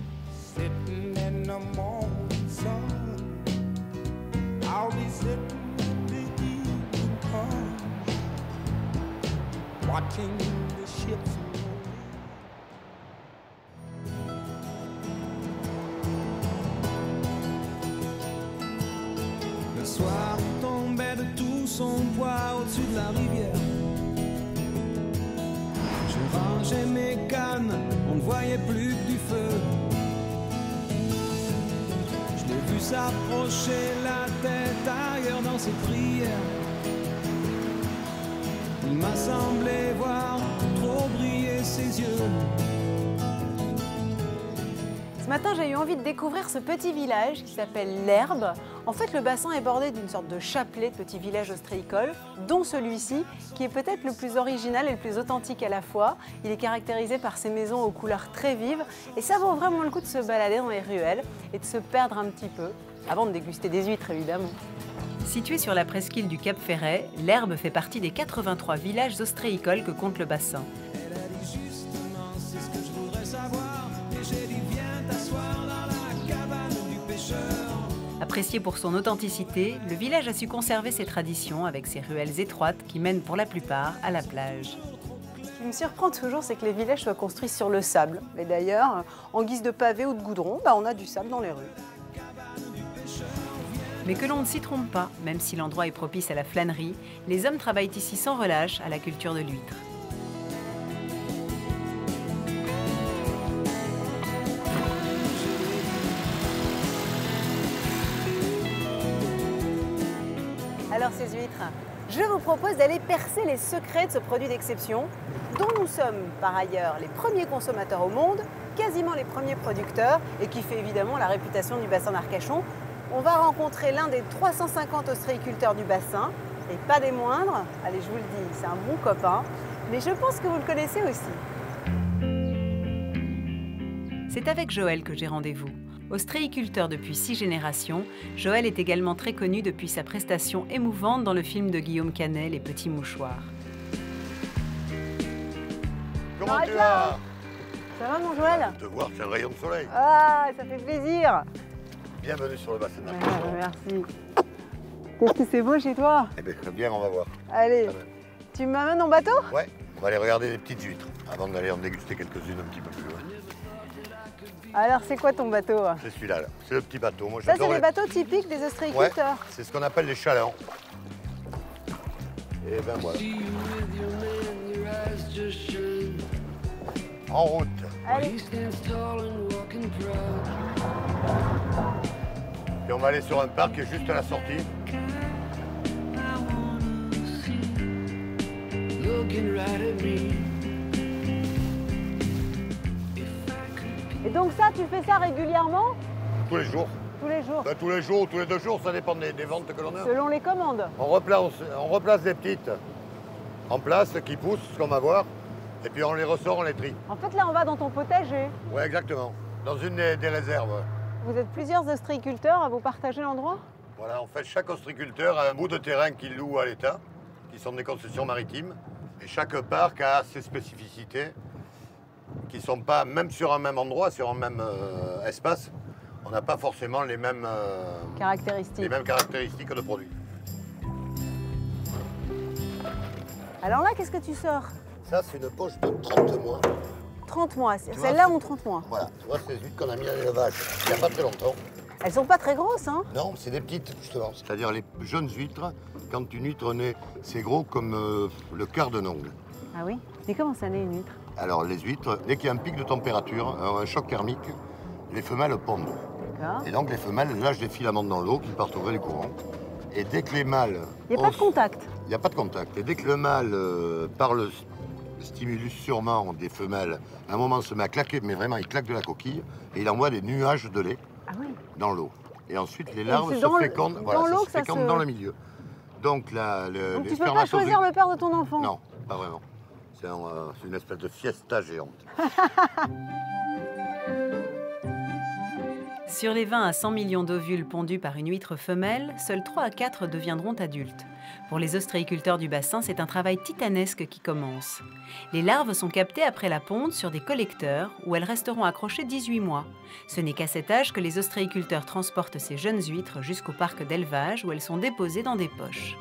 I'll be sitting at the evening pond, watching the ships roll. Le soir tombait de tout son poids au-dessus de la rivière. Je rangeais mes cannes, on ne voyait plus que du feu. J'ai vu s'approcher la tête ailleurs dans ses prières. Il m'a semblé voir trop briller ses yeux. Ce matin, j'ai eu envie de découvrir ce petit village qui s'appelle L'Herbe. En fait, le bassin est bordé d'une sorte de chapelet de petits villages ostréicoles, dont celui-ci, qui est peut-être le plus original et le plus authentique à la fois. Il est caractérisé par ses maisons aux couleurs très vives, et ça vaut vraiment le coup de se balader dans les ruelles et de se perdre un petit peu, avant de déguster des huîtres, évidemment. Situé sur la presqu'île du Cap Ferret, L'Herbe fait partie des 83 villages ostréicoles que compte le bassin. Apprécié pour son authenticité, le village a su conserver ses traditions avec ses ruelles étroites qui mènent pour la plupart à la plage. Ce qui me surprend toujours, c'est que les villages soient construits sur le sable. Et d'ailleurs, en guise de pavé ou de goudron, bah on a du sable dans les rues. Mais que l'on ne s'y trompe pas, même si l'endroit est propice à la flânerie, les hommes travaillent ici sans relâche à la culture de l'huître. Alors ces huîtres, je vous propose d'aller percer les secrets de ce produit d'exception dont nous sommes par ailleurs les premiers consommateurs au monde, quasiment les premiers producteurs et qui fait évidemment la réputation du bassin d'Arcachon. On va rencontrer l'un des 350 ostréiculteurs du bassin et pas des moindres. Allez, je vous le dis, c'est un bon copain, mais je pense que vous le connaissez aussi. C'est avec Joël que j'ai rendez-vous. Ostréiculteur depuis 6 générations, Joël est également très connu depuis sa prestation émouvante dans le film de Guillaume Canet, Les Petits Mouchoirs. Comment tu vas? Ça va mon Joël? De voir, c'est un rayon de soleil. Ah, ça fait plaisir. Bienvenue sur le bassin d'Arcachon. Merci. Qu'est-ce que c'est beau chez toi? Eh bien, très bien, on va voir. Allez, tu m'amènes en bateau? Ouais, on va aller regarder les petites huîtres avant d'aller en déguster quelques-unes un petit peu plus loin. Alors, c'est quoi ton bateau? C'est celui-là, là. C'est le petit bateau. Moi, ça, c'est les bateaux typiques des ostréiculteurs. Ouais, c'est ce qu'on appelle les chalands. Et ben voilà. En route. Allez. Et on va aller sur un parc qui est juste à la sortie. Et donc ça, tu fais ça régulièrement? Tous les jours. Tous les jours? Ben, tous les jours, tous les 2 jours, ça dépend des ventes que l'on a. Selon les commandes? On replace les petites en place, qui poussent, ce qu'on va voir, et puis on les ressort, on les trie. En fait, là, on va dans ton potager? Oui, exactement, dans une des réserves. Vous êtes plusieurs ostréiculteurs à vous partager l'endroit? Voilà, en fait, chaque ostréiculteur a un bout de terrain qu'il loue à l'État, qui sont des concessions maritimes, Et chaque parc a ses spécificités qui ne sont pas, même sur un même endroit, sur un même espace, on n'a pas forcément les mêmes caractéristiques de produits. Alors là, qu'est-ce que tu sors? Ça, c'est une poche de 30 mois. 30 mois, celle-là ont 30 mois. Voilà, tu vois, ces huiles qu'on a mis à l'élevage il n'y a pas très longtemps. Elles sont pas très grosses, hein? Non, c'est des petites, justement. C'est-à-dire les jeunes huîtres, quand une huître naît, c'est gros comme le quart d'un ongle. Ah oui? Mais comment ça naît une huître? Alors les huîtres, dès qu'il y a un pic de température, un choc thermique, les femelles pondent. D'accord. Et donc les femelles lâchent des filaments dans l'eau qui partent au gré du courant. Et dès que les mâles... Il n'y a pas de contact? Il n'y a pas de contact. Et dès que le mâle, par le stimulus sûrement des femelles, à un moment se met à claquer, mais vraiment il claque de la coquille, et il envoie des nuages de lait. Ah oui. Dans l'eau. Et ensuite, les larves se fécondent dans le milieu. Donc, donc tu ne peux pas choisir le père de ton enfant? Non, pas vraiment. C'est une espèce de fiesta géante. Sur les 20 à 100 millions d'ovules pondus par une huître femelle, seuls 3 à 4 deviendront adultes. Pour les ostréiculteurs du bassin, c'est un travail titanesque qui commence. Les larves sont captées après la ponte sur des collecteurs où elles resteront accrochées 18 mois. Ce n'est qu'à cet âge que les ostréiculteurs transportent ces jeunes huîtres jusqu'au parc d'élevage où elles sont déposées dans des poches.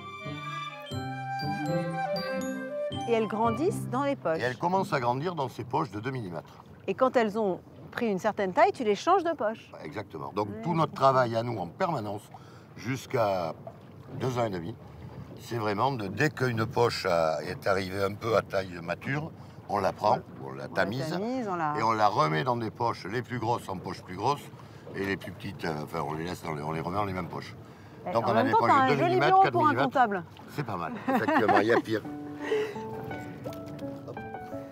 Et elles grandissent dans les poches? Et elles commencent à grandir dans ces poches de 2 mm. Et quand elles ont pris une certaine taille, tu les changes de poche. Exactement. Donc tout notre travail à nous en permanence, jusqu'à 2 ans et demi, c'est vraiment de, dès qu'une poche est arrivée un peu à taille mature, on la prend, on la tamise et on la remet dans des poches, les plus grosses en poches plus grosses et les plus petites, enfin on les laisse, on les remet dans les mêmes poches. Et donc on a des poches de 2 mm, 4 mm. C'est pas mal, effectivement, il y a pire.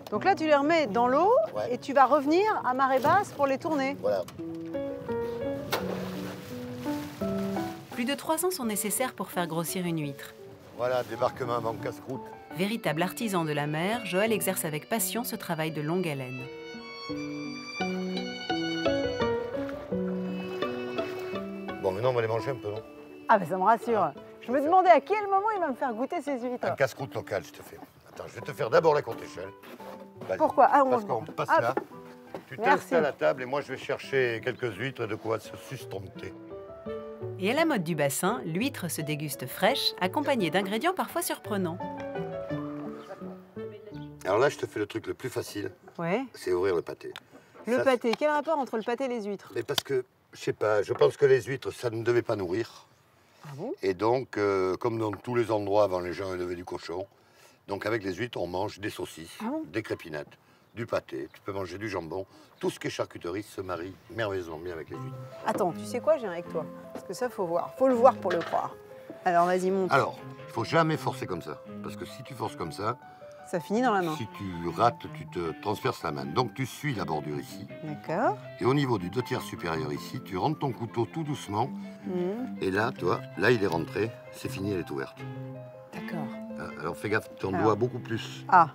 Donc là, tu les remets dans l'eau et tu vas revenir à marée basse pour les tourner. Voilà. Plus de 3 ans sont nécessaires pour faire grossir une huître. Voilà, débarquement avant casse-croûte. Véritable artisan de la mer, Joël exerce avec passion ce travail de longue haleine. Bon, maintenant, on va les manger un peu, non? Ah, ben ça me rassure. Ah, je me demandais à quel moment il va me faire goûter ces huîtres. Un casse-croûte local, je te fais. Attends, je vais te faire d'abord la courte échelle. Pourquoi? Parce qu'on passe là, tu t'installes à la table et moi je vais chercher quelques huîtres de quoi se sustenter. Et à la mode du bassin, l'huître se déguste fraîche, accompagnée d'ingrédients parfois surprenants. Alors là, je te fais le truc le plus facile, c'est ouvrir le pâté. Le pâté, quel rapport entre le pâté et les huîtres? Mais parce que, je sais pas, je pense que les huîtres, ça ne devait pas nourrir. Ah bon? Et donc, comme dans tous les endroits avant les gens élevaient du cochon, donc avec les huîtres, on mange des saucisses, des crépinettes, du pâté, tu peux manger du jambon. Tout ce qui est charcuterie se marie merveilleusement bien avec les huîtres. Attends, tu sais quoi, je viens avec toi. Parce que ça, faut voir. Faut le voir pour le croire. Alors, vas-y, monte. Alors, il faut jamais forcer comme ça. Parce que si tu forces comme ça... Ça finit dans la main. Si tu rates, tu te transverses la main. Donc, tu suis la bordure ici. D'accord. Et au niveau du 2/3 supérieur ici, tu rentres ton couteau tout doucement. Et là, tu vois, là, il est rentré. C'est fini, elle est ouverte. D'accord. Alors fais gaffe, ton doigt beaucoup plus. Ah,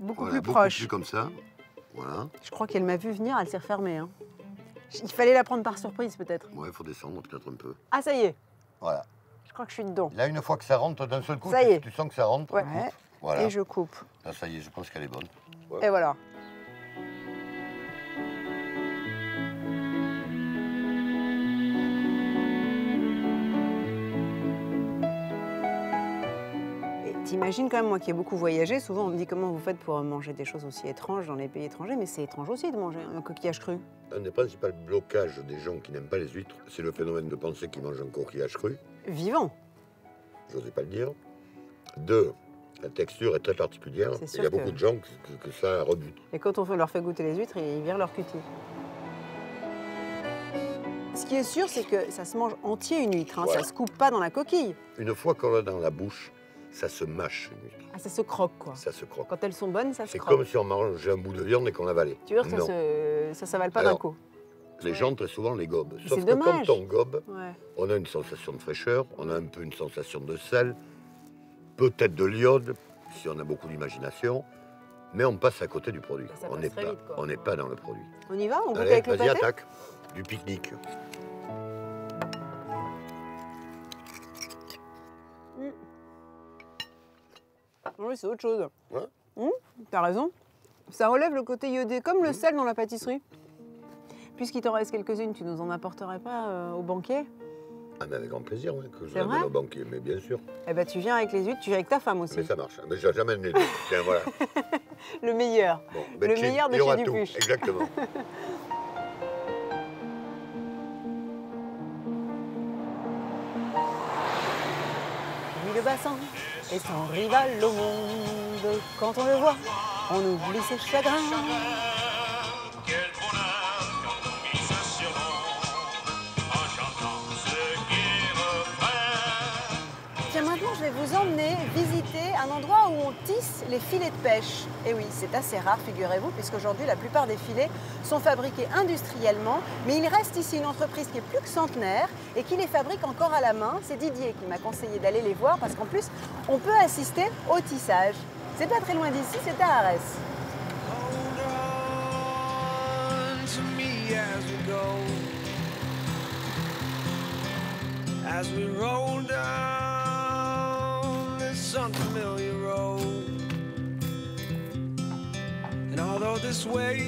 beaucoup plus proche. Beaucoup plus comme ça, voilà. Je crois qu'elle m'a vu venir, elle s'est refermée. Hein. Il fallait la prendre par surprise peut-être. Ouais, il faut descendre peut-être un peu. Ah, ça y est. Voilà. Je crois que je suis dedans. Là, une fois que ça rentre, d'un seul coup, tu sens que ça rentre. Ouais. Voilà. Et je coupe. Là, ça y est, je pense qu'elle est bonne. Ouais. Et voilà. T'imagines quand même, moi qui ai beaucoup voyagé, souvent on me dit comment vous faites pour manger des choses aussi étranges dans les pays étrangers, mais c'est étrange aussi de manger un coquillage cru. Un des principaux blocages des gens qui n'aiment pas les huîtres, c'est le phénomène de penser qu'ils mangent un coquillage cru. Vivant. J'osais pas le dire. 2, la texture est très particulière. Il y a beaucoup de gens que ça rebute. Et quand on leur fait goûter les huîtres, ils virent leur cutie. Ce qui est sûr, c'est que ça se mange entier une huître, hein, ça se coupe pas dans la coquille. Une fois qu'on l'a dans la bouche, ça se mâche, une huître. Ah, ça se croque, quoi. Ça se croque. Quand elles sont bonnes, ça se croque. C'est comme si on mangeait un bout de viande et qu'on l'avalait. Tu veux dire que ça ne s'avale pas d'un coup? Les gens, très souvent, les gobent. Sauf que quand on gobe, on a une sensation de fraîcheur, on a un peu une sensation de sel, peut-être de l'iode, si on a beaucoup d'imagination, mais on passe à côté du produit. Ça on n'est pas dans le produit. On y va? On goûte avec le pâté? Vas-y, attaque. Du pique-nique. Oui, c'est autre chose. Ouais. T'as raison. Ça relève le côté iodé, comme le sel dans la pâtisserie. Puisqu'il t'en reste quelques-unes, tu nous en apporterais pas au banquet? Ah, mais avec grand plaisir, oui, que je ramène au banquet, mais bien sûr. Eh ben, tu viens avec les huîtres, tu viens avec ta femme aussi. Mais ça marche, mais j'amène les deux. Tiens, voilà. Le meilleur. Bon, ben, le meilleur de chez Dupuche. Exactement. Le bassin est sans rival au monde. Quand on le voit, on oublie ses chagrins. Tiens, maintenant, je vais vous emmener visiter un endroit où on tisse les filets de pêche. Et oui, c'est assez rare, figurez-vous, puisqu'aujourd'hui, la plupart des filets sont fabriqués industriellement. Mais il reste ici une entreprise qui est plus que centenaire et qui les fabrique encore à la main. C'est Didier qui m'a conseillé d'aller les voir, parce qu'en plus, on peut assister au tissage. C'est pas très loin d'ici, c'est à Arès. Unfamiliar road, and although this wave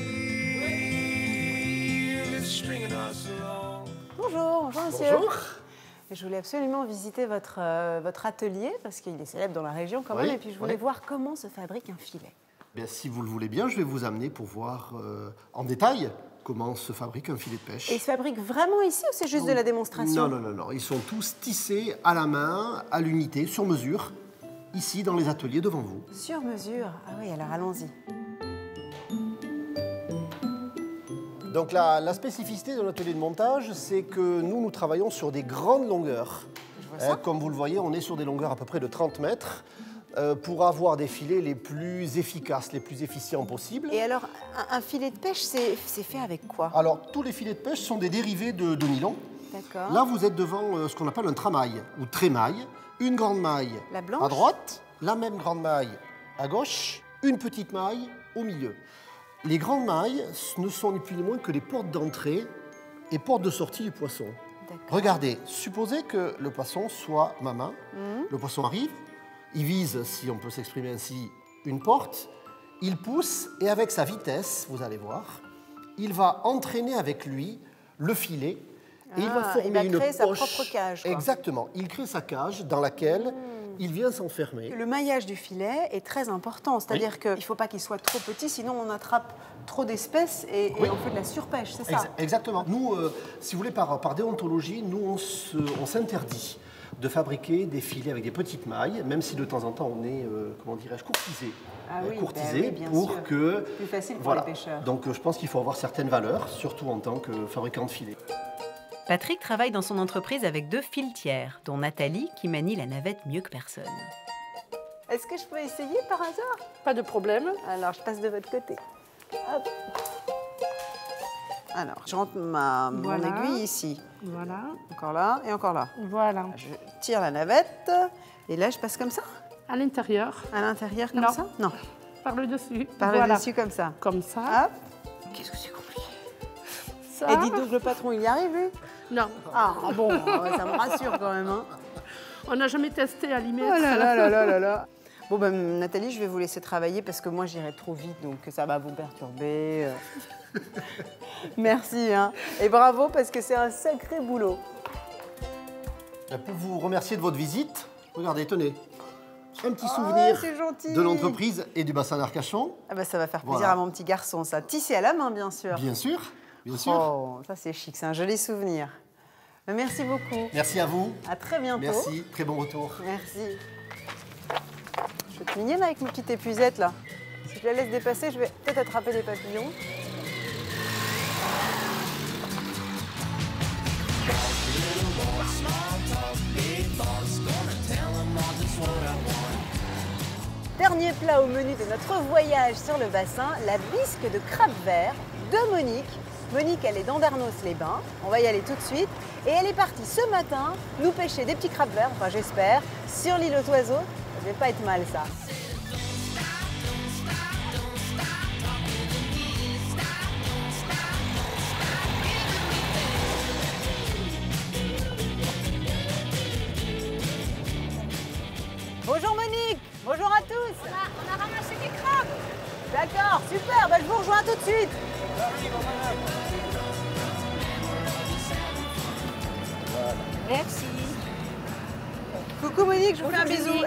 is stringing us along. Bonjour, bonjour monsieur. Bonjour. Je voulais absolument visiter votre atelier parce qu'il est célèbre dans la région quand même, et puis je voulais voir comment se fabrique un filet. Bien, si vous le voulez bien, je vais vous amener pour voir en détail comment se fabrique un filet de pêche. Et ils se fabriquent vraiment ici ou c'est juste de la démonstration? Non, non, non, non, ils sont tous tissés à la main, à l'unité, sur mesure. Ici, dans les ateliers devant vous. Sur mesure. Ah oui, alors allons-y. Donc la spécificité de l'atelier de montage, c'est que nous travaillons sur des grandes longueurs. Je vois ça. Comme vous le voyez, on est sur des longueurs à peu près de 30 mètres pour avoir des filets les plus efficaces, les plus efficients possibles. Et alors, un filet de pêche, c'est fait avec quoi? Alors, tous les filets de pêche sont des dérivés de nylon. D'accord. Là, vous êtes devant ce qu'on appelle un tramail ou trémaille. Une grande maille à droite, la même grande maille à gauche, une petite maille au milieu. Les grandes mailles ne sont ni plus ni moins que les portes d'entrée et portes de sortie du poisson. Regardez, supposez que le poisson soit ma main, le poisson arrive, il vise, si on peut s'exprimer ainsi, une porte, il pousse et avec sa vitesse, vous allez voir, il va entraîner avec lui le filet. Et il va former une poche. Sa propre cage. Quoi. Exactement. Il crée sa cage dans laquelle il vient s'enfermer. Le maillage du filet est très important. C'est-à-dire qu'il ne faut pas qu'il soit trop petit, sinon on attrape trop d'espèces et on fait de la surpêche, c'est ça? Exactement. Nous, si vous voulez, par déontologie, nous, on s'interdit de fabriquer des filets avec des petites mailles, même si de temps en temps on est, comment dirais-je, courtisé. Ah oui, courtisé, ben oui, pour sûr. Que... Plus facile pour les pêcheurs. Donc je pense qu'il faut avoir certaines valeurs, surtout en tant que fabricant de filets. Patrick travaille dans son entreprise avec deux filetières, dont Nathalie, qui manie la navette mieux que personne. Est-ce que je peux essayer par hasard? Pas de problème. Alors, je passe de votre côté. Hop. Alors, je rentre mon aiguille ici. Voilà. Encore là et encore là. Voilà. Je tire la navette et là, je passe comme ça? À l'intérieur. À l'intérieur, comme ça? Non. Par le dessus. Par le dessus, comme ça. Comme ça. Hop. Qu'est-ce que c'est compliqué? Ça. Et dites donc, le patron, il y arrive, lui? Non. Ah bon, ça me rassure quand même. Hein. On n'a jamais testé à l'y mettre. Oh là là là là là là. Bon, ben, Nathalie, je vais vous laisser travailler parce que moi, j'irai trop vite, donc ça va vous perturber. Merci, hein. Et bravo, parce que c'est un sacré boulot. Pour vous remercier de votre visite, regardez, tenez. Un petit souvenir de l'entreprise et du bassin d'Arcachon. Ah ben, ça va faire plaisir à mon petit garçon, ça. Tissé à la main, bien sûr. Bien sûr. Bien sûr. Oh, ça c'est chic, c'est un joli souvenir. Merci beaucoup. Merci à vous. À très bientôt. Merci, très bon retour. Merci. Je vais être mignonne avec mes petites épuisettes là. Si je la laisse dépasser, je vais peut-être attraper des papillons. Dernier plat au menu de notre voyage sur le bassin, la bisque de crabe vert de Monique. Monique, elle est d'Andernos-les-Bains, on va y aller tout de suite. Et elle est partie ce matin nous pêcher des petits crabes verts, enfin j'espère, sur l'île aux oiseaux. Ça ne va pas être mal ça. Bonjour Monique, bonjour à tous. On a ramassé des crabes. D'accord, super, ben je vous rejoins tout de suite. Merci. Coucou Monique, je vous fais un bisou.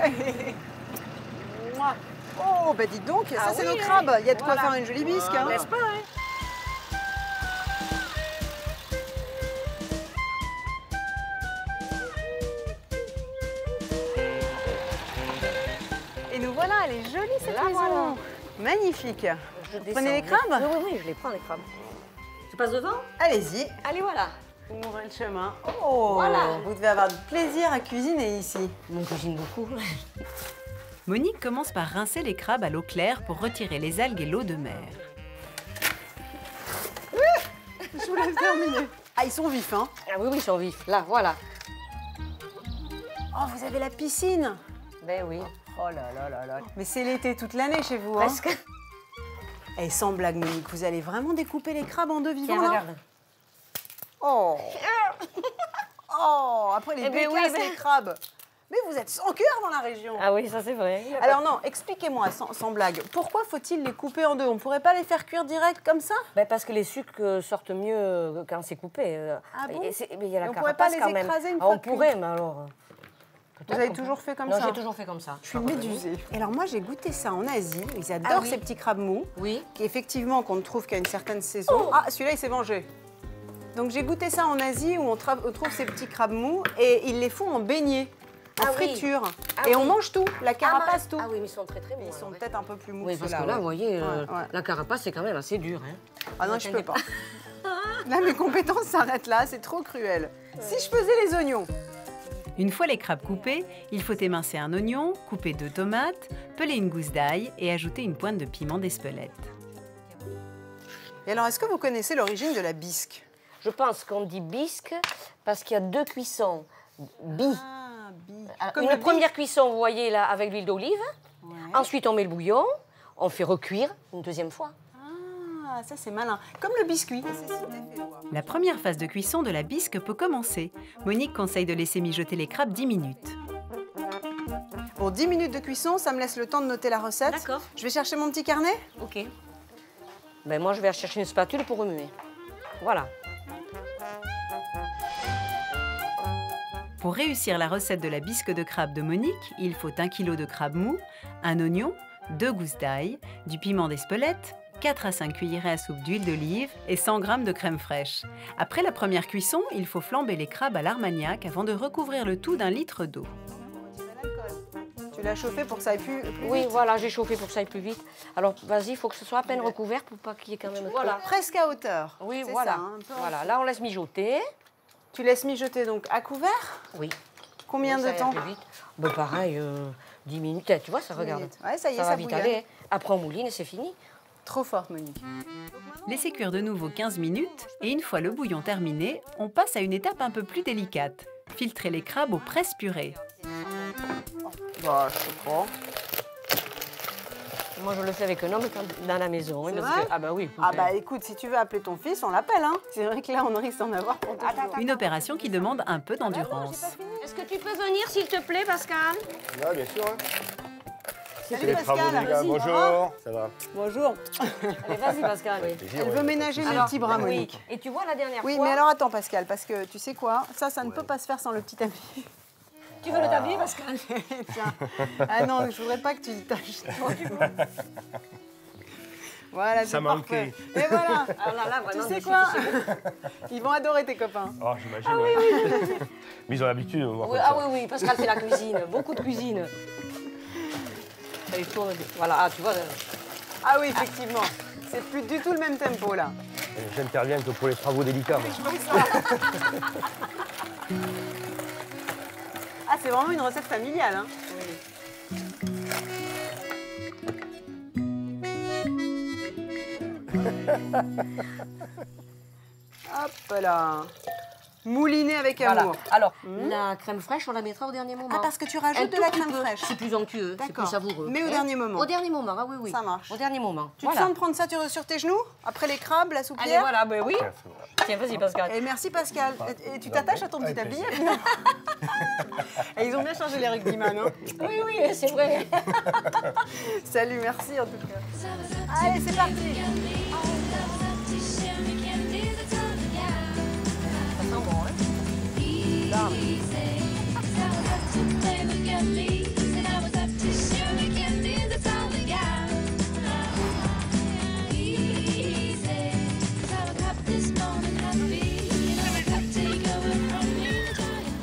Oh, bah dites donc, ça c'est nos crabes. Il y a de quoi faire une jolie bisque. Voilà. Hein. N'est-ce pas, hein? Et nous voilà, elle est jolie cette maison. Voilà. Magnifique. Vous prenez les crabes? Oui, oui, oui, je les prends les crabes. Je passe devant? Allez-y. Allez, voilà. Vous m'ouvrez le chemin. Oh, voilà. Vous devez avoir du plaisir à cuisiner ici. On cuisine beaucoup. Monique commence par rincer les crabes à l'eau claire pour retirer les algues et l'eau de mer. Je vous laisse terminer. Ah, ils sont vifs, hein? Ah oui, oui, ils sont vifs. Là, voilà. Oh, vous avez la piscine? Ben oui. Oh là là là là. Mais c'est l'été toute l'année chez vous, hein? Parce que... Et sans blague, Monique, vous allez vraiment découper les crabes en deux vivants, là? Regarde. Oh. Oh, après les bécasses, les crabes. Mais vous êtes sans cœur dans la région. Ah oui, ça c'est vrai. Alors non, expliquez-moi, sans blague, pourquoi faut-il les couper en deux? On ne pourrait pas les faire cuire direct comme ça? Ben parce que les sucres sortent mieux quand c'est coupé. Ah bon? Mais y a la on ne pourrait pas les écraser une fois? On pourrait, mais alors... Vous avez toujours fait comme ça? Non, j'ai toujours fait comme ça. Je suis médusée. Et alors moi, j'ai goûté ça en Asie. Ils adorent ces petits crabes mous. Oui. Qui effectivement, qu'on ne trouve qu'à une certaine saison. Oh. Ah, celui-là, il s'est mangé. Donc j'ai goûté ça en Asie où on trouve ces petits crabes mous et ils les font en beignets. En friture. Ah et on mange tout, la carapace, tout. Ah oui, mais ils sont très très bons. Ils sont peut-être un peu plus mous. Oui, parce que là, vous voyez, la carapace, c'est quand même assez dur. Hein. Ah non, je peux pas. Là, mes compétences s'arrêtent là, c'est trop cruel. Si je faisais les oignons. Une fois les crabes coupés, il faut émincer un oignon, couper 2 tomates, peler une gousse d'ail et ajouter une pointe de piment d'Espelette. Et alors, est-ce que vous connaissez l'origine de la bisque? Je pense qu'on dit bisque parce qu'il y a 2 cuissons. Comme une première cuisson, vous voyez, là, avec l'huile d'olive. Ouais. Ensuite, on met le bouillon, on fait recuire une deuxième fois. Ah, ça c'est malin. Comme le biscuit. La première phase de cuisson de la bisque peut commencer. Monique conseille de laisser mijoter les crabes 10 minutes. Bon, 10 minutes de cuisson, ça me laisse le temps de noter la recette. D'accord. Je vais chercher mon petit carnet. OK. Ben, moi, je vais chercher une spatule pour remuer. Voilà. Pour réussir la recette de la bisque de crabe de Monique, il faut 1 kg de crabe mou, un oignon, 2 gousses d'ail, du piment d'Espelette, 4 à 5 cuillerées à soupe d'huile d'olive et 100 g de crème fraîche. Après la première cuisson, il faut flamber les crabes à l'armagnac avant de recouvrir le tout d'1 litre d'eau. Tu l'as chauffé pour que ça aille plus vite? Oui, voilà, j'ai chauffé pour que ça aille plus vite. Alors, vas-y, il faut que ce soit à peine recouvert pour pas qu'il y ait quand même... Voilà, presque à hauteur. Oui, voilà. Ça, voilà, là, on laisse mijoter. Tu laisses mijoter donc à couvert? Oui. Combien de temps? Bah pareil, 10 minutes. Tu vois, ça regarde. Ouais, ça y est, ça bouillonne. Après, on mouline et c'est fini. Trop fort, Monique. Laissez cuire de nouveau 15 minutes et une fois le bouillon terminé, on passe à une étape un peu plus délicate. Filtrer les crabes au presse-purée. Bah, je comprends. Moi, je le fais avec un homme dans la maison. Parce que, ah bah oui. Ah bah écoute, si tu veux appeler ton fils, on l'appelle. Hein. C'est vrai que là, on risque d'en avoir pour tout jour. Une opération qui demande un peu d'endurance. Est-ce que tu peux venir, s'il te plaît, Pascal? Oui, bien sûr. Salut Pascal. Bonjour. Ça va? Bonjour. Allez, vas-y Pascal. Elle veut ménager les petits bras, Monique. Et tu vois la dernière fois... Oui, mais alors attends Pascal, parce que tu sais quoi? Ça ne peut pas se faire sans le petit ami. Tu veux le tablier, Pascal? Tiens. Ah non, je voudrais pas que tu le tâches. Voilà, ça manquait. Mais voilà. Alors là, vraiment, tu sais quoi? Ils vont adorer tes copains. Oh, j'imagine. Ah oui. Mais ils ont l'habitude. Oui, ah oui, oui. Pascal fait la cuisine, beaucoup de cuisine. Voilà, ah, tu vois. Ah oui, effectivement. C'est plus du tout le même tempo là. J'interviens que pour les travaux délicats. Ah, c'est vraiment une recette familiale, hein? Oui. Hop là. Mouliné avec amour. Voilà. Alors, la crème fraîche, on la mettra au dernier moment. Ah, parce que tu rajoutes de la crème fraîche. C'est plus onctueux, c'est plus savoureux. Mais au dernier moment. Au dernier moment, ah oui, oui. Ça marche. Au dernier moment. Tu te sens de prendre ça sur tes genoux? Après les crabes, la soupière? Allez, voilà, bah oui. Tiens, vas-y, Pascal. Et merci, Pascal. Et tu t'attaches à ton petit habillé. Et ils ont bien changé les rugbyman, hein? Oui, oui, c'est vrai. Salut, merci en tout cas. Allez, c'est parti.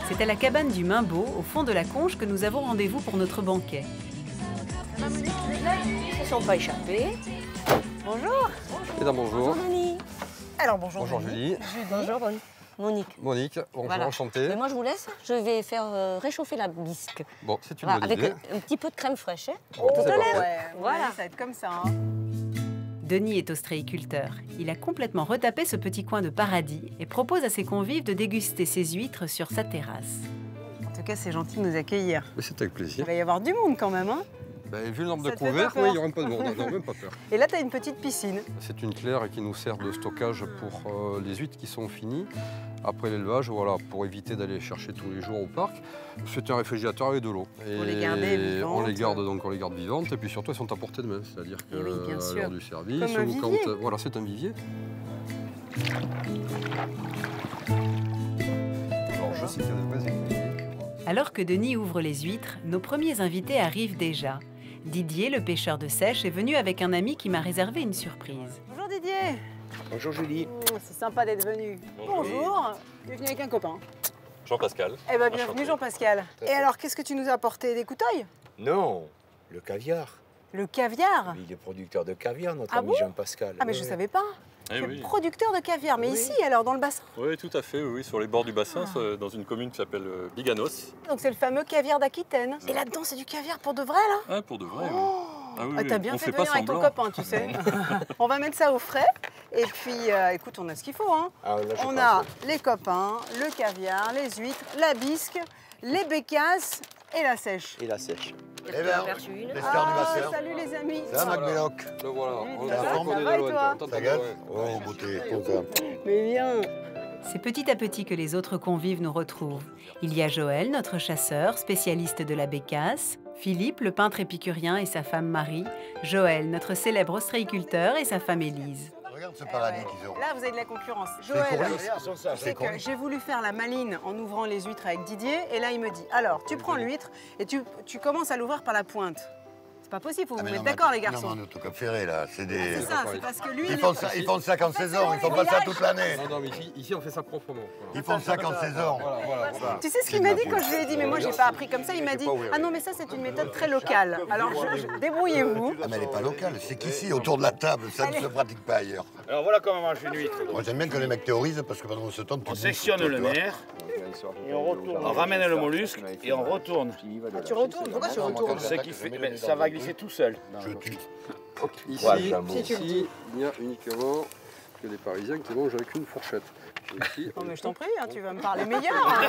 C'est à la cabane du Mimbeau, au fond de la Conche, que nous avons rendez-vous pour notre banquet. Ils ne sont pas échappés. Bonjour. Bonjour. Bonjour Denis. Alors bonjour. Bonjour Julie. Bonjour Denis. Monique. Monique, bonjour, voilà. Enchantée. Mais moi, je vous laisse. Je vais faire réchauffer la bisque. Bon, c'est une bonne idée. Avec un petit peu de crème fraîche. Hein. Oh, tout à l'heure. Ouais, voilà, ça va être comme ça. Hein. Denis est ostréiculteur. Il a complètement retapé ce petit coin de paradis et propose à ses convives de déguster ses huîtres sur sa terrasse. En tout cas, c'est gentil de nous accueillir. Oui, c'est avec plaisir. Il va y avoir du monde quand même, hein. Ben, vu le nombre de couverts, il n'y aura pas de monde, on n'a même pas peur. Et là, tu as une petite piscine. C'est une claire qui nous sert de stockage pour les huîtres qui sont finies. Après l'élevage, voilà, pour éviter d'aller chercher tous les jours au parc. C'est un réfrigérateur avec de l'eau. On les garde vivantes. On les garde, donc on les garde vivantes. Et puis surtout, elles sont à portée de main. C'est-à-dire que lors du service, ou quand, voilà, c'est un vivier. Alors, je sais qu'il y a des vrais équipements. Alors que Denis ouvre les huîtres, nos premiers invités arrivent déjà. Didier, le pêcheur de seiche, est venu avec un ami qui m'a réservé une surprise. Bonjour Didier. Bonjour Julie. Oh, c'est sympa d'être venu. Bonjour. Bonjour. Tu es venu avec un copain. Jean-Pascal. Eh bien, bienvenue Jean-Pascal. Et alors, qu'est-ce que tu nous as apporté? Des couteilles? Non, le caviar. Le caviar? Oui, il est producteur de caviar, notre ami Jean-Pascal. Ah, mais je ne savais pas. Eh oui. Producteur de caviar, mais ici alors, dans le bassin? Oui, tout à fait, oui, sur les bords du bassin, dans une commune qui s'appelle Biganos. Donc c'est le fameux caviar d'Aquitaine. Et là-dedans, c'est du caviar pour de vrai, là? Ah, pour de vrai, oui. Ah, oui, t'as bien fait de venir avec ton copain, tu sais. On va mettre ça au frais. Et puis, écoute, on a ce qu'il faut, hein. Ah, là, on a les copains, le caviar, les huîtres, la bisque, les bécasses et la sèche. Et la sèche. Eh bien, salut les amis. C'est un Macbelloc. Le voilà. On a Mais bien. C'est petit à petit que les autres convives nous retrouvent. Il y a Joël, notre chasseur, spécialiste de la bécasse, Philippe, le peintre épicurien et sa femme Marie, Joël, notre célèbre ostréiculteur et sa femme Élise. Regarde ce paradis qu'ils ont. Là, vous avez de la concurrence. Joël, c'est que j'ai voulu faire la maline en ouvrant les huîtres avec Didier. Et là, il me dit, alors, tu prends l'huître et tu commences à l'ouvrir par la pointe. C'est pas possible, faut vous mettre d'accord, les garçons. Non, mais on est au Cap Ferret, là. C'est des... c'est ça, c'est parce que lui... Ils font ça qu'en saison, ils font pas ça toute l'année. Non, non, mais ici, on fait ça proprement. Ils font ça qu'en saison. Tu sais ce qu'il m'a dit quand je lui ai dit, mais moi, j'ai pas appris comme ça, il m'a dit, ah non, mais ça, c'est une méthode très locale. Alors, débrouillez-vous. Ah, mais elle n'est pas locale, c'est qu'ici, autour de la table, ça ne se pratique pas ailleurs. Alors, voilà comment on mange une huître. Moi, j'aime bien que les mecs théorisent, parce que pendant ce temps, on sectionne le nerf. Et on retourne. On ramène le mollusque et on retourne. Ah, tu retournes? Pourquoi tu retournes? Mais ça va glisser tout seul. Je tue. Ici, il n'y a uniquement que des Parisiens qui mangent avec une fourchette. Ici, non mais je t'en prie, hein, tu vas me parler meilleur.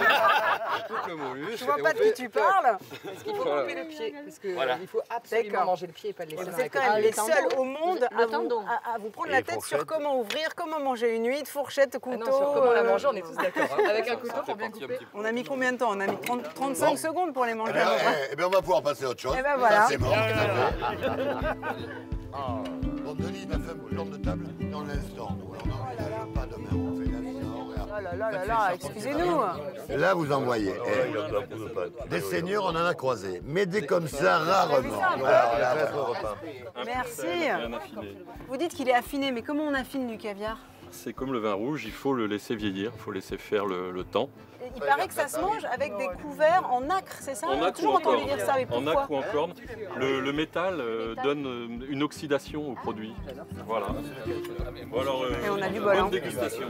Je vois pas de qui tu parles. Parce qu'il faut couper le pied. Parce qu'il faut absolument manger le pied et pas de laisser. Vous êtes quand même les seuls au monde à vous prendre la tête sur comment ouvrir, comment manger une huître, fourchette, couteau. Sur comment la manger, on est tous d'accord. Avec un couteau, pour bien couper. On a mis combien de temps? On a mis 35 secondes pour les manger. Eh bien, on va pouvoir passer à autre chose. Eh bien, voilà. C'est bon. Bon, Denis, la femme, le de table, dans l'instant. Pas demain. Excusez-nous. Là, vous en voyez. Des seigneurs, on en a croisé. Mais des comme ça, rarement. Merci. Vous dites qu'il est affiné, mais comment on affine du caviar? C'est comme le vin rouge, il faut le laisser vieillir, il faut laisser faire le temps. Il paraît que ça se mange avec des couverts en acre, c'est ça? On a toujours entendu dire ça, mais pourquoi? En acre ou en corne. Le métal donne une oxydation au produit. Voilà. Et on a du bol. Bonne dégustation.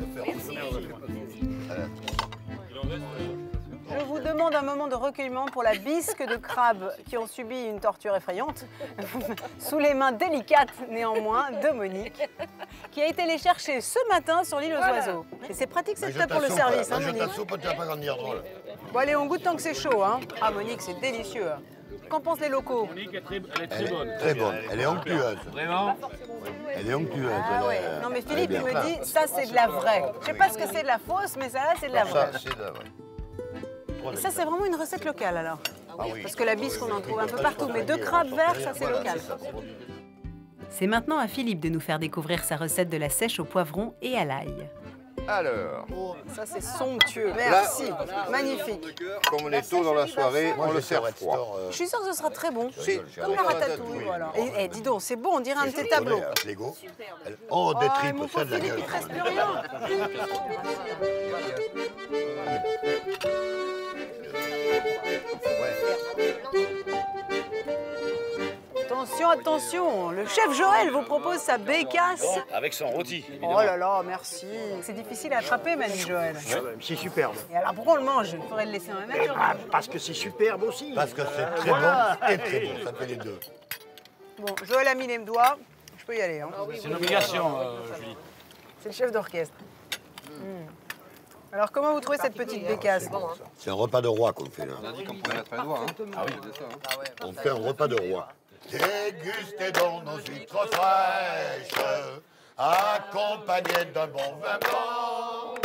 Je vous demande un moment de recueillement pour la bisque de crabes qui ont subi une torture effrayante, sous les mains délicates néanmoins de Monique, qui a été les chercher ce matin sur l'île aux oiseaux. Et c'est pratique cette table pour le service, hein, Monique. Bon allez, on goûte tant que c'est chaud, hein. Ah Monique, c'est délicieux. Hein. Qu'en pensent les locaux? Monique elle est très bonne. Très bonne, elle est onctueuse. Vraiment? Elle est onctueuse. Ah, ouais. Non mais Philippe, il me dit, ça c'est de la vraie. Je sais pas ce que c'est de la fausse, mais ça là c'est de la vraie. Et ça c'est vraiment une recette locale alors? Ah oui. Parce que la bisque on en trouve un peu partout, mais deux crabes verts, ça c'est local. C'est maintenant à Philippe de nous faire découvrir sa recette de la sèche au poivron et à l'ail. Alors, oh, ça c'est somptueux, merci, là, magnifique. Comme on est tôt dans la soirée, on le sert froid. Je suis sûre que ce sera très bon, comme la ratatouille. Voilà. Et dis donc, c'est beau, on dirait un de tes tableaux. Oh, des tripes, ça de la gueule. Attention, attention, le chef Joël vous propose sa bécasse. Avec son rôti, évidemment. Oh là là, merci. C'est difficile à attraper, Manu Joël. C'est superbe. Et alors pourquoi on le mange? Il faudrait le laisser en même temps. Parce que c'est superbe aussi. Parce que c'est très bon et très bon, ça fait les deux. Bon, Joël a mis les doigts, je peux y aller. Hein. C'est une obligation, Julie. C'est le chef d'orchestre. Alors comment vous trouvez cette petite bécasse? C'est un repas de roi qu'on fait là. On a dit qu'on pouvait mettre un doigt. On fait un repas de roi. Dégustez donc nos huîtres fraîches, accompagnées d'un bon vin blanc,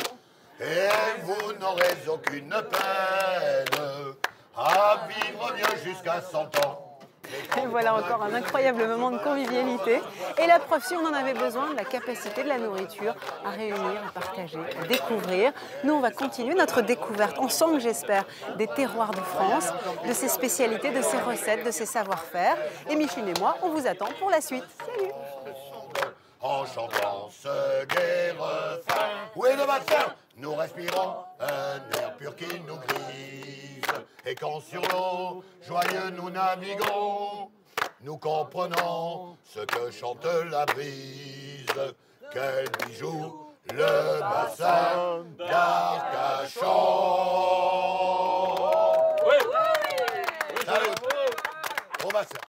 et vous n'aurez aucune peine à vivre mieux jusqu'à 100 ans. Et voilà encore un incroyable moment de convivialité. Et la preuve, si on en avait besoin, de la capacité de la nourriture à réunir, à partager, à découvrir. Nous, on va continuer notre découverte, ensemble j'espère, des terroirs de France, de ses spécialités, de ses recettes, de ses savoir-faire. Et Micheline et moi, on vous attend pour la suite. Salut! En chantant ce guet refrain, où est le vaccin? Nous respirons un air pur qui nous grise. Et quand sur l'eau, joyeux nous naviguons, nous comprenons ce que chante la brise. Quel bijou, le bassin.